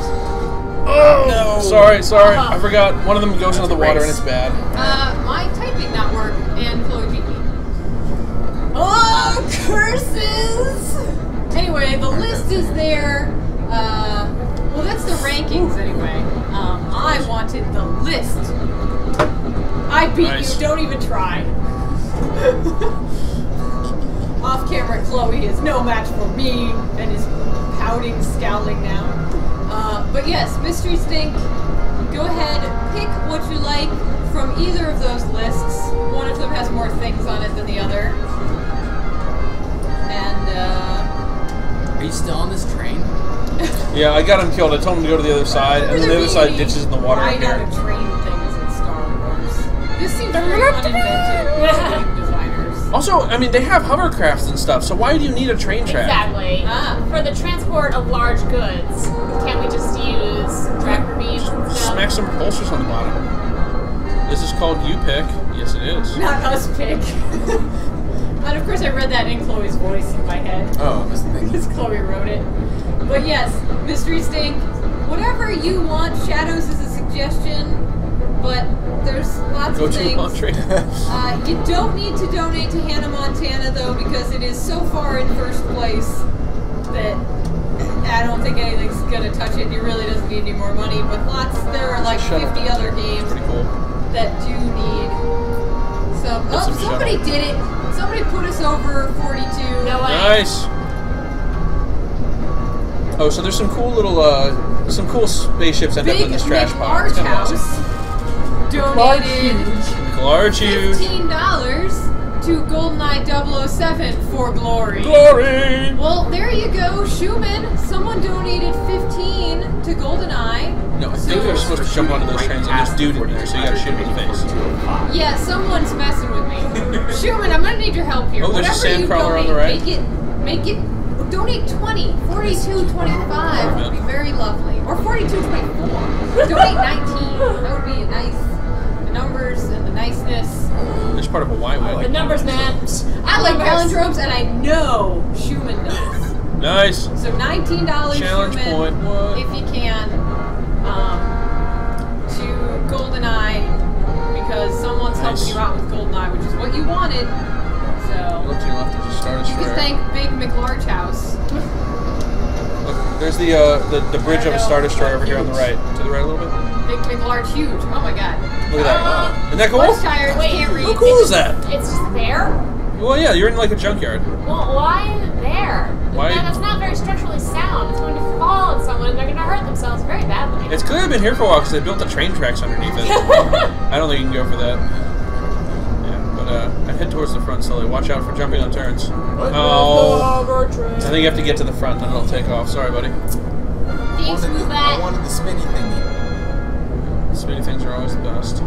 Oh, no. Sorry, sorry. Uh-huh. I forgot. One of them goes into the water and it's bad. Uh, my typing not work and Chloe G. Oh, curses! Anyway, the list is there. Uh, well, that's the rankings anyway. Um, I wanted the list. I beat nice. you. Don't even try. Off camera, Chloe is no match for me and is outing, scowling now. Uh, but yes, Mystery Stink, go ahead, pick what you like from either of those lists. One of them has more things on it than the other. And, uh... Are you still on this train? Yeah, I got him killed. I told him to go to the other side, and then the other side ditches in the water right here. I gotta train things in Star Wars. This seems very uninventive. Also, I mean, they have hovercrafts and stuff, so why do you need a train track? Exactly. Ah. For the transport of large goods, can't we just use tractor beams and stuff? Smack some holsters on the bottom. This is called You Pick. Yes, it is. Not us pick. And of course I read that in Chloe's voice in my head. Oh, I was thinking. Because Chloe wrote it. But yes, Mystery Stink, whatever you want, Shadows is a suggestion. But there's lots Go of things. uh, you don't need to donate to Hannah Montana, though, because it is so far in first place that I don't think anything's going to touch it. And it really doesn't need any more money. But lots, there are like Shut fifty up. other games cool. that do need some. That's oh, some somebody shuttle. did it. Somebody put us over forty-two. No way. Nice. Oh, so there's some cool little, uh, some cool spaceships end up in this trash pile. It's kind of awesome. Donated fifteen dollars to Goldeneye double oh seven for glory. Glory! Well, there you go, Schumann. Someone donated fifteen to Goldeneye. No, I so think they're supposed to jump onto those trains and just dude in there, so you gotta shoot him in the face. Yeah, someone's messing with me. Schumann, I'm gonna need your help here. Oh, there's Whatever a sand crawler on the right. Make it, make it, donate twenty, forty-two, twenty-five would be very lovely. Or forty-two, twenty-four. Donate nineteen. That would be nice. Numbers and the niceness. It's part of Hawaii. I like the numbers, man. I like palindromes, and I know Schumann does. Nice. So nineteen dollars challenge human point one. If you can um, to Goldeneye because someone's nice. helping you out with Goldeneye, which is what you wanted. So look to your left, there's a Star Destroyer. You can thank Big McLarge House. Look, there's the uh, the, the bridge of a Star Destroyer over huge. here on the right. To the right a little bit. Big McLarge, huge. Oh my god. Look at that. Uh, Isn't that cool? Tires, Wait, can't read. How cool it's is that? Just, it's just there? Well, yeah, you're in like a junkyard. Well, why there? Why? No, that's not very structurally sound. It's going to fall on someone and they're going to hurt themselves very badly. It's clearly been here for a while because they built the train tracks underneath it. I don't think you can go for that. Yeah, but uh, I head towards the front, Sully. Watch out for jumping on turns. What? Oh. I think you have to get to the front, then it'll take off. Sorry, buddy. Thanks, move back. I wanted the spinny thingy. Spinny things are always the best.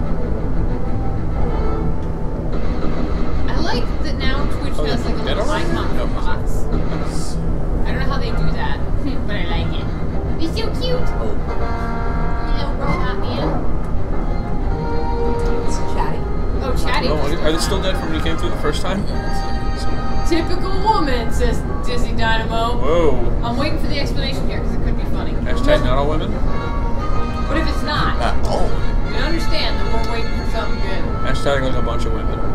I like that now Twitch oh, has like a little icon no. box. I don't know how they do that, but I like it. It's so cute! Oh. Hello, robot man. It's chatty. Oh, chatty. No, are they still dead from when you came through the first time? Typical woman, says Dizzy Dynamo. Whoa. I'm waiting for the explanation here because it could be funny. Hashtag not all women? What if it's not? Not all women. You understand that we're waiting for something good. Hashtag like a bunch of women.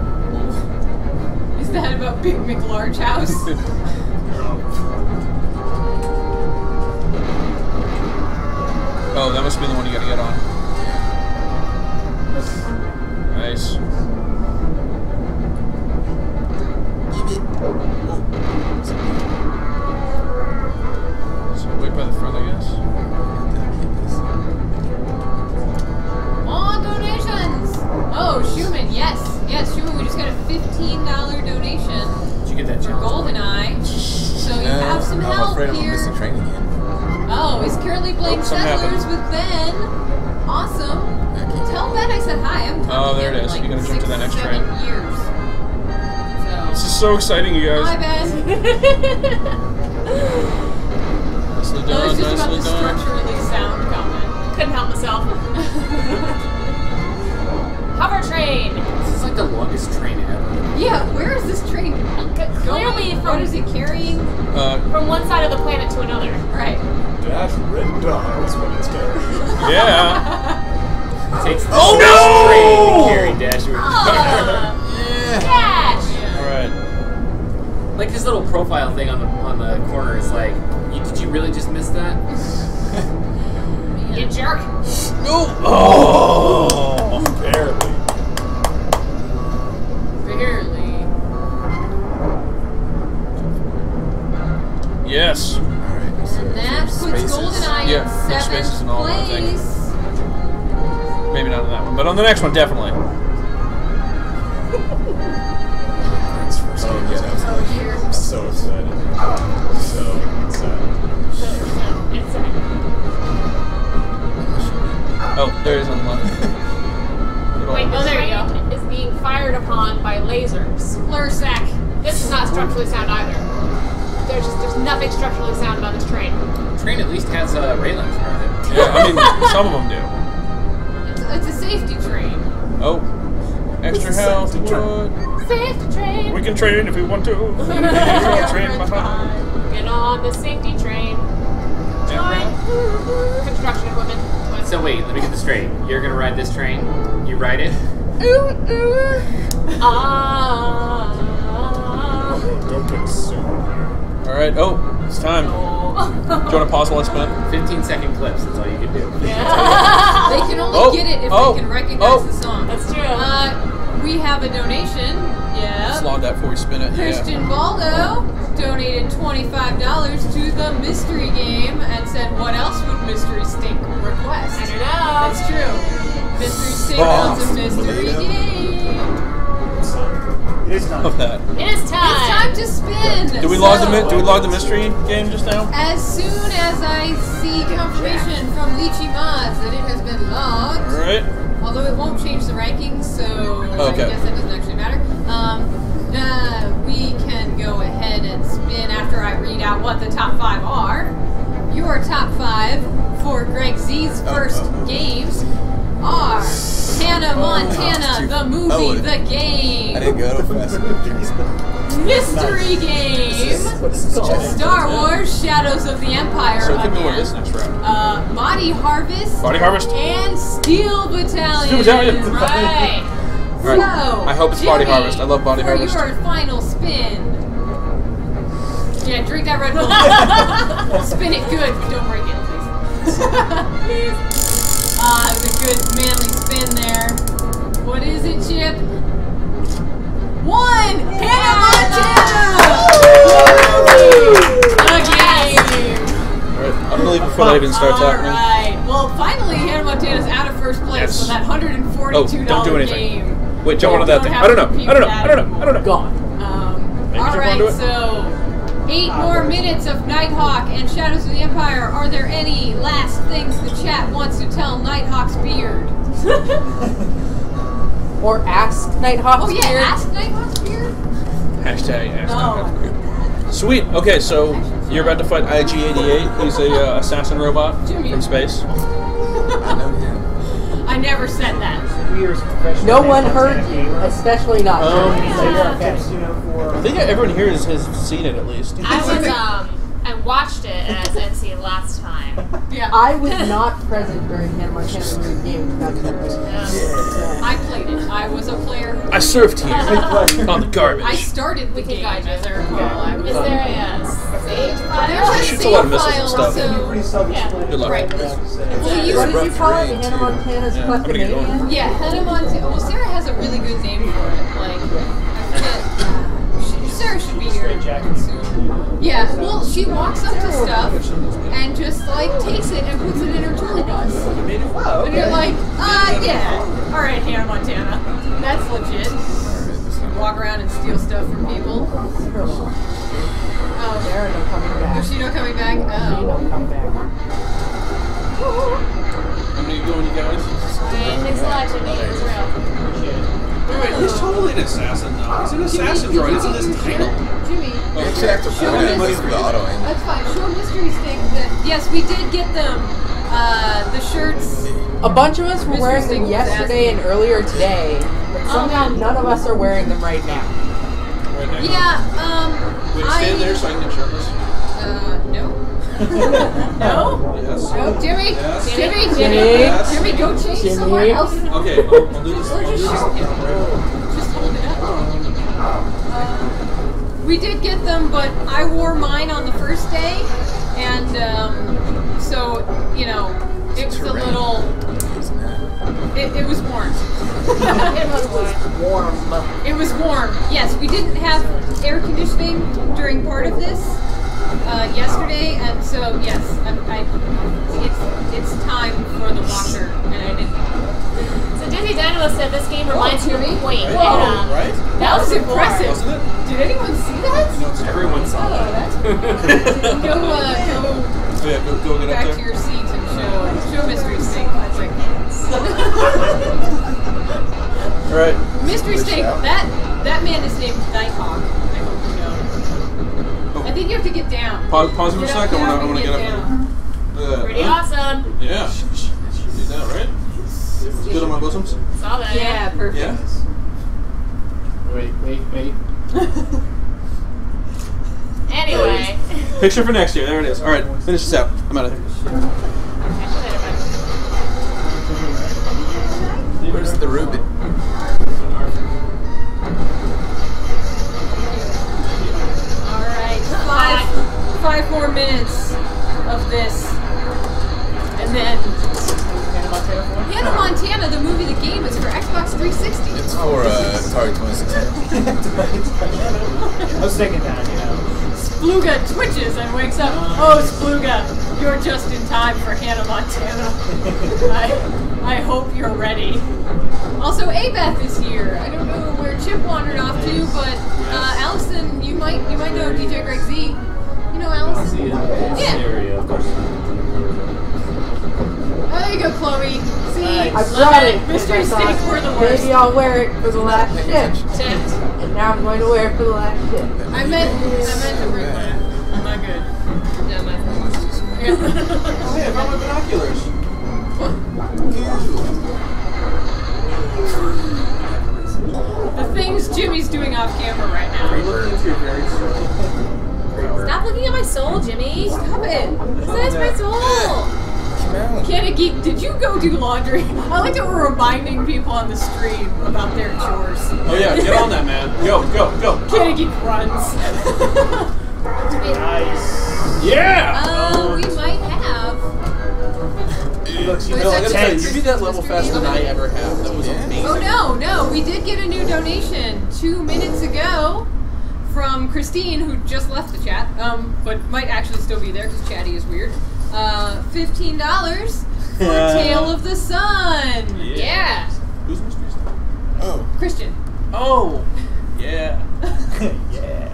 That about Big McLarge House? Oh, that must be the one you gotta get on. Nice. So wait by the front, I guess. Oh, donations! Oh, Schumann, yes! Yes, Schumann, we just got a fifteen dollar donation. Did you get that for Goldeneye? So you uh, have some I'm help here. I'm afraid I'm missing train again. Oh, he's currently playing oh, Settlers with Ben. Awesome. Okay. Tell Ben I said hi. I'm Oh, there it is. Like you gotta jump to that next train. Years. So. This is so exciting, you guys. Hi, Ben. Nicely done, I was just about the structurally sound comment. Couldn't help myself. Hover train! This is like the longest train ever. Yeah, where is this train? Clearly from... What is it carrying? Uh, from one side of the planet to another. Right. Dash Rendar is what it's carrying. Yeah. It takes the oh, no! train to carry Dash Rendar. Uh, Dash! Yeah. Alright. Like this little profile thing on the on the corner is like, you, did you really just miss that? You jerk! No! Oh! Barely. Barely. Yes. All right. So that puts Goldeneye yeah, in seventh place. Maybe not on that one, but on the next one, definitely. Oh, yeah. I'm so excited. I'm so excited. So excited. Oh, there is one left. Wait, oh, there you go. Is being fired upon by lasers. Lursac. This is not structurally sound either. There's just there's nothing structurally sound about this train. The train at least has uh, railings around it. Yeah, I mean, some of them do. It's, it's a safety train. Oh. Extra health. Safety train. Safety train. We can train if we want to. We can train behind. Get on the safety train. Join construction equipment. So wait, let me get this straight. You're gonna ride this train. You ride it. Ooh ooh. Ah. Don't get sued. All right. Oh, it's time. No. Do you want to pause while I spin it? fifteen second clips. That's all you can do. Yeah. They can only oh. get it if oh. they can recognize oh. the song. That's true. Uh, we have a donation. Yeah. Let's log that before we spin it. Christian yeah. Baldo donated twenty-five dollars to the mystery game and said, what else would Mystery Stink request? I don't know. It's true. Mystery Stink is a mystery game. It is time. Of that. It is time. It's time to spin. Yeah. Do we so, log the do we log the mystery game just now? As soon as I see confirmation yeah. from Lychee Mods that it has been logged. All right. Although it won't change the rankings, so okay. I guess that doesn't actually matter. Um. Uh, we can go ahead and spin after I read out what the top five are. Your top five for Greg Z's first oh, oh, oh. games are Hannah Montana, oh, the movie, oh, the game. I didn't go fast enough. mystery game, Star Wars Shadows of the Empire. So again. Uh, Body Harvest. Body Harvest. And Steel Battalion. Steel Battalion. Right. Right. So, I hope it's Jimmy, Body Harvest. I love Body for Harvest. For your final spin. Yeah, drink that Red Bull. Spin it good. Don't break it, please. Please. Ah, uh, it was a good manly spin there. What is it, Chip? One! Yeah. Hannah Montana! Again! Alright, I believe before that even starts happening. Alright, well finally Hannah Montana's out of first place yes. with that one hundred forty-two dollar oh, don't do anything. Game. Wait, jump onto that thing. I don't know, I don't know, I don't know, I don't know. Gone. Um, Alright, so eight uh, more minutes of Nighthawk and Shadows of the Empire. Are there any last things the chat wants to tell Nighthawk's beard? Or ask Nighthawk's beard. Oh yeah, beard. ask Nighthawk's beard. Hashtag ask Nighthawk's beard. No. Sweet. Okay, so you're about to fight I G eighty-eight. He's a uh, assassin robot Jimmy. from space. I know him. I never said that. No one heard you, especially not. Um, yeah. I think everyone here has, has seen it at least. I was um, I watched it and I didn't see it last time. Yeah. I was not present during Hannah Montana's game. Yeah. I played it. I was a player. I served here on the garbage. I started the game. Guys, is there a file? Is there a save file? She shoots a lot of missiles and stuff. So, yeah. Good luck. Right. Will you, will you call it Hannah Montana's yeah. fucking name? Yeah, Hannah Montana. Well, Sarah has a really good name for it. Like, I forget. Sarah should be here soon. Yeah, well, she walks up to stuff and just like takes it and puts it in her toolbox. Oh, okay. And you're like, ah, uh, yeah. All right, Hannah Montana. That's legit. Walk around and steal stuff from people. Oh, they're not coming back. Is she not coming back? Oh. She don't come back. How many are you going, you guys? It's not Jimmy. He's totally an assassin, though. He's an assassin droid. It's in this title. Jimmy, oh, okay. Show mystery. That's fine. Show mystery stick. That yes, we did get them. Uh, the shirts. A bunch of us were wearing them yesterday and earlier today, but somehow um, none of us are wearing them right now. Right now. Yeah. Um. Wait, stay I, there so I can get shirtless. Uh, no. no. Yes. No, Jimmy. Yes. Jimmy. Jimmy. Jimmy. Yes. Jimmy, go change Jimmy. somewhere else. Okay. I'll, I'll do this. Or just shoot him. Just hold it up. Uh, We did get them, but I wore mine on the first day, and um, so, you know, it was a little, it, it was warm. It was warm. It was warm, yes. We didn't have air conditioning during part of this uh, yesterday, and so, yes, I, I, it's, it's time for the washer, and I didn't. Disney Dynamo said this game reminds oh, you of Queen. Right? Um, right? That was impressive. Wasn't it? Did anyone see that? No, everyone saw oh, that. That's cool. go, uh, go, yeah, go, go get back up there. to your seats and show, show Mystery Steak. That's like, all right. Mystery Steak, that, that man is named Nighthawk. I hope you know. Oh. I think you have to get down. Pause, pause for a second. I want to get, get up there. Uh, Pretty huh? awesome. Yeah. You did that, right? Good on my bosoms? Saw that. Yeah, perfect. Yeah. Wait, wait, wait. Anyway. Picture for next year. There it is. All right, finish this out. I'm out of here. Where's the ruby? All right. Five, five more minutes of this. And then... Hannah Montana, the movie, the game is for Xbox three sixty. It's for uh, Atari twenty-six ten. I was thinking that, you know. Spluga twitches and wakes up. Oh, Spluga, you're just in time for Hannah Montana. I, I hope you're ready. Also, Abeth is here. I don't know where Chip wandered off to, but uh, Allison, you might you might know D J Greg Z. You know Allison? Yeah. There you go, Chloe. See, I brought it. Mystery steak for the worst. Maybe I'll wear it for the last shift. And now I'm going to wear it for the last shift. I meant, I meant to bring that. I'm not good. No, my Oh yeah, I brought my binoculars. The things Jimmy's doing off camera right now. you're very slow. Stop looking at my soul, Jimmy. Stop it. Besides my soul. Canada Geek, did you go do laundry? I like that we're reminding people on the stream about their chores. Oh yeah, get on that, man. Go, go, go. Canada Geek runs. Nice. Yeah. Oh, uh, we might have. Look, you know, I gotta tell you, you beat that level faster than I ever have. That was amazing. Oh no, no, we did get a new donation two minutes ago from Christine, who just left the chat, um, but might actually still be there because Chatty is weird. Uh, fifteen dollars for Tale of the Sun. Yeah. yeah. Who's Mister Sun? Oh, Christian. Oh, yeah, yeah.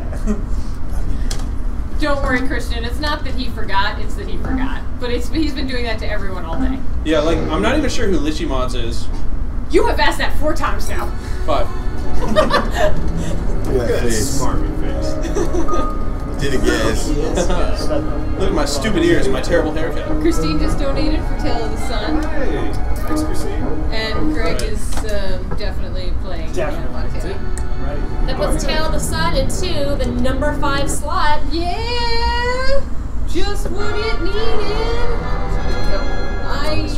Don't worry, Christian. It's not that he forgot, it's that he forgot. But it's, he's been doing that to everyone all day. Yeah, like, I'm not even sure who Litchi Mods is. You have asked that four times now. Five. Look at that smarmy face. Did it guess. Look at my stupid ears, my terrible haircut. Christine just donated for Tale of the Sun. Hey. Thanks, Christine. And Greg right. is um, definitely playing. Definitely. Yeah, that puts Tail of the Sun into the number five slot. Yeah! Just what it needed. I...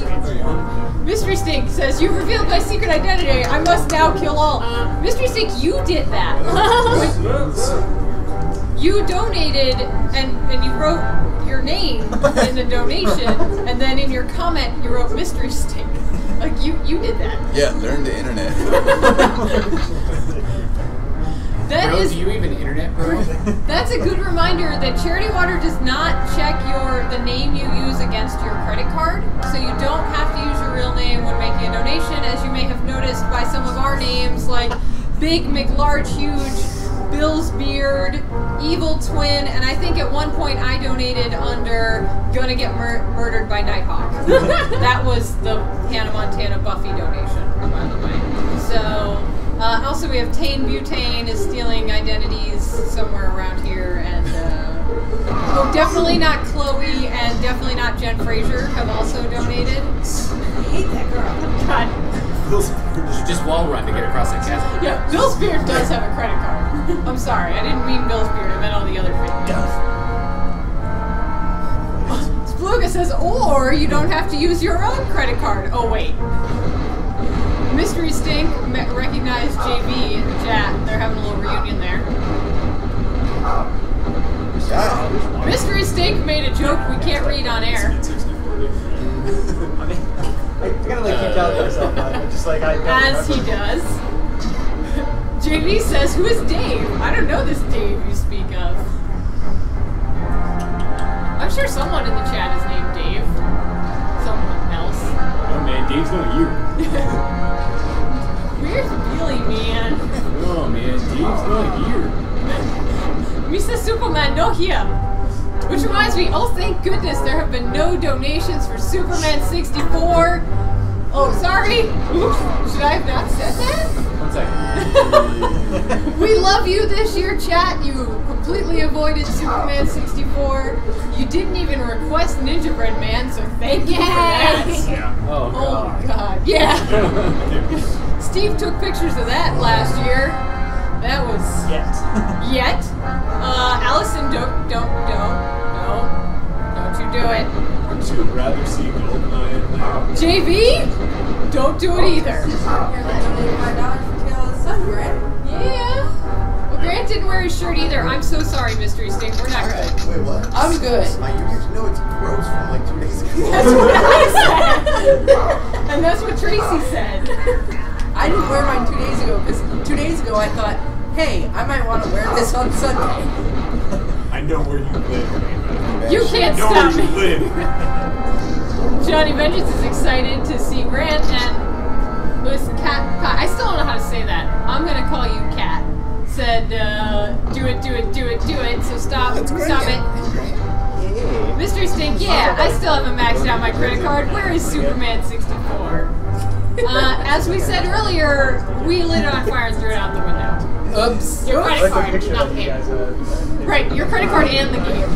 Mystery Stink says, "You've revealed my secret identity. I must now kill all." Uh, Mystery Stink, you did that. You donated and, and you wrote your name in the donation, and then in your comment you wrote Mystery Stink. Like, you, you did that. Yeah, learn the internet. That bro, is, do you even internet, bro? That's a good reminder that Charity Water does not check your the name you use against your credit card, so you don't have to use your real name when making a donation, as you may have noticed by some of our names like Big McLarge Huge, Bill's Beard, Evil Twin, and I think at one point I donated under Gonna Get Mur Murdered by Nighthawk. That was the Hannah Montana Buffy donation, by the way. So. Uh, also, we have Tane Butane is stealing identities somewhere around here, and uh, oh, definitely not Chloe, and definitely not Jen Fraser have also donated. I hate that girl. God. Bill's Beard. Just wall run to get across that castle. Yeah, Bill's Beard does have a credit card. I'm sorry, I didn't mean Bill's Beard. I meant all the other things. Spluga says, or you don't have to use your own credit card. Oh wait. Mystery Stink recognized J B in the chat. They're having a little reunion there. Yeah. Mystery Stink made a joke we can't read on air. I mean, I gotta like keep telling myself that. Just like I. As he does. J B says, "Who is Dave? I don't know this Dave you speak of." I'm sure someone in the chat is named Dave. Someone else. No man, Dave's not you. Where's Billy, man? Oh, man. Dave's not here. Mister Superman, no here. Which reminds me, oh, thank goodness there have been no donations for Superman sixty-four. Oh, sorry. Oops. Should I have not said that? One second. We love you this year, chat. You completely avoided Superman sixty-four. You didn't even request Ninja Bread Man, so thank you for that. Yeah. Oh, God. Oh, God. Yeah. Steve took pictures of that last year. That was yet. yet. Uh, Allison, don't, don't, don't, no, don't you do it. Wouldn't you rather see Goldeneye and now? J V, don't do it either. You're literally my dog for Tail of the Sun, right? Yeah. Well, Grant didn't wear his shirt either. I'm so sorry, Mystery Stink. We're not right. good. Wait, what? I'm good. My YouTube know it's gross from like two days ago. That's what I said. And that's what Tracy said. I didn't wear mine two days ago because two days ago I thought, hey, I might want to wear this on Sunday. I know where you live. You can't stop me. Johnny Vengeance is excited to see Grant and Louis Cat. I still don't know how to say that. I'm gonna call you Cat. Said, uh, do it, do it, do it, do it. So stop, That's stop great. it. Yeah. Mystery Stink, yeah. I still haven't maxed out my credit card. Where is Superman sixty-four? Uh, as we said earlier, we lit it on fire and threw it out the window. Oops. Your credit card, not the game. Right, your credit card and the game.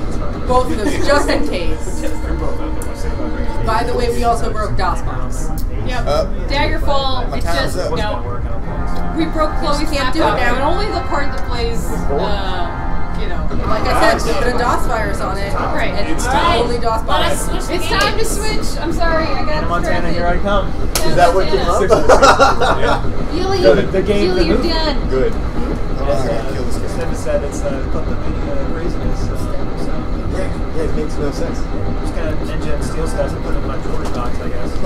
Both of those, just in case. By the way, we also broke DOS bombs. Yep. Uh, Daggerfall, it's just, no. We broke Chloe's laptop, but only the part that plays, uh, you know, like I said, put a DOS virus on it. Right. And it's totally DOS virus. It's time to switch. I'm sorry, I got Montana, here I come. Is that what you love? Yuli, Yuli, you're done. Good. Never said it's a clip of the craziness. Yeah, yeah, it makes no sense. Just kind of ninja and steel stuff and put it in my George box, I guess.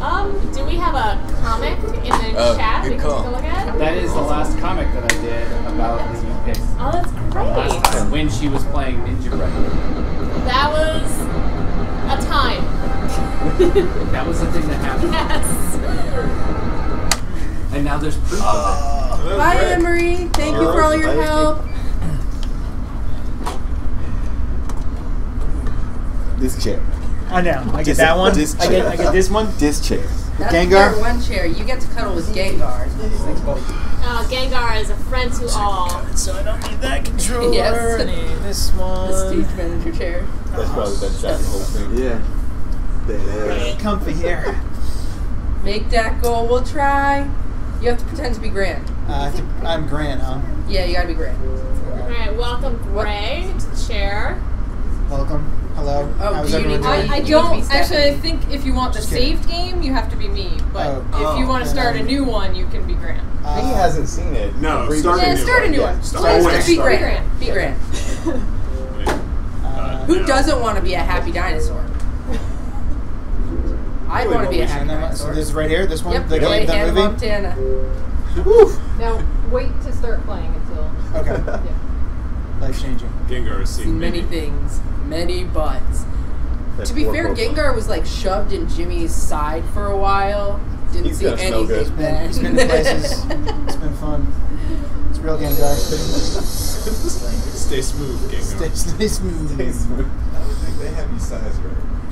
Um, do we have a comic in the uh, chat we can take a look at? That is the last comic that I did about the new pick. Oh, that's great. Last time when she was playing Ninja Break. That was a time. That was the thing that happened. Yes. And now there's proof uh, of it. Bye, Anne-Marie. Thank all you for all your bye. help. This chair. I know. I get that one. This I get. I get this one. This chair. That's Gengar. One chair. You get to cuddle with Gengar. Oh, Gengar is a friend to all. So I don't need that controller. Yes. I need this one. The stage manager chair. That's probably the best whole thing. Yeah. There. Comfy here. Make that goal. We'll try. You have to pretend to be Grant. Uh, I'm Grant, huh? Yeah, you gotta be Grant. All right. Welcome, Gray, to the chair. Welcome. Hello. Oh, do you need, I, I don't. Actually, I think if you want Just the kidding. saved game, you have to be me. But oh, if oh, you want to start a new one, you can be Grant. Uh, he hasn't seen it. No, start yeah, a new start one. A new yeah. one. Start so just be start Grant. Be Grant. Be Grant. Uh, Who doesn't want to be a happy dinosaur? I want to be a happy dinosaur. So this is right here. This one. Yep. The game, Hannah Montana. Woo. Now wait to start playing until. Okay. Yeah. Life changing. Gengar has seen many things. Many butts. That's to be fair, Pokemon. Gengar was like shoved in Jimmy's side for a while. Didn't He's see anything then. He's been to places. It's been fun. It's real Gengar. Stay smooth, Gengar. Stay, stay smooth. Stay smooth. I don't think they have you size right.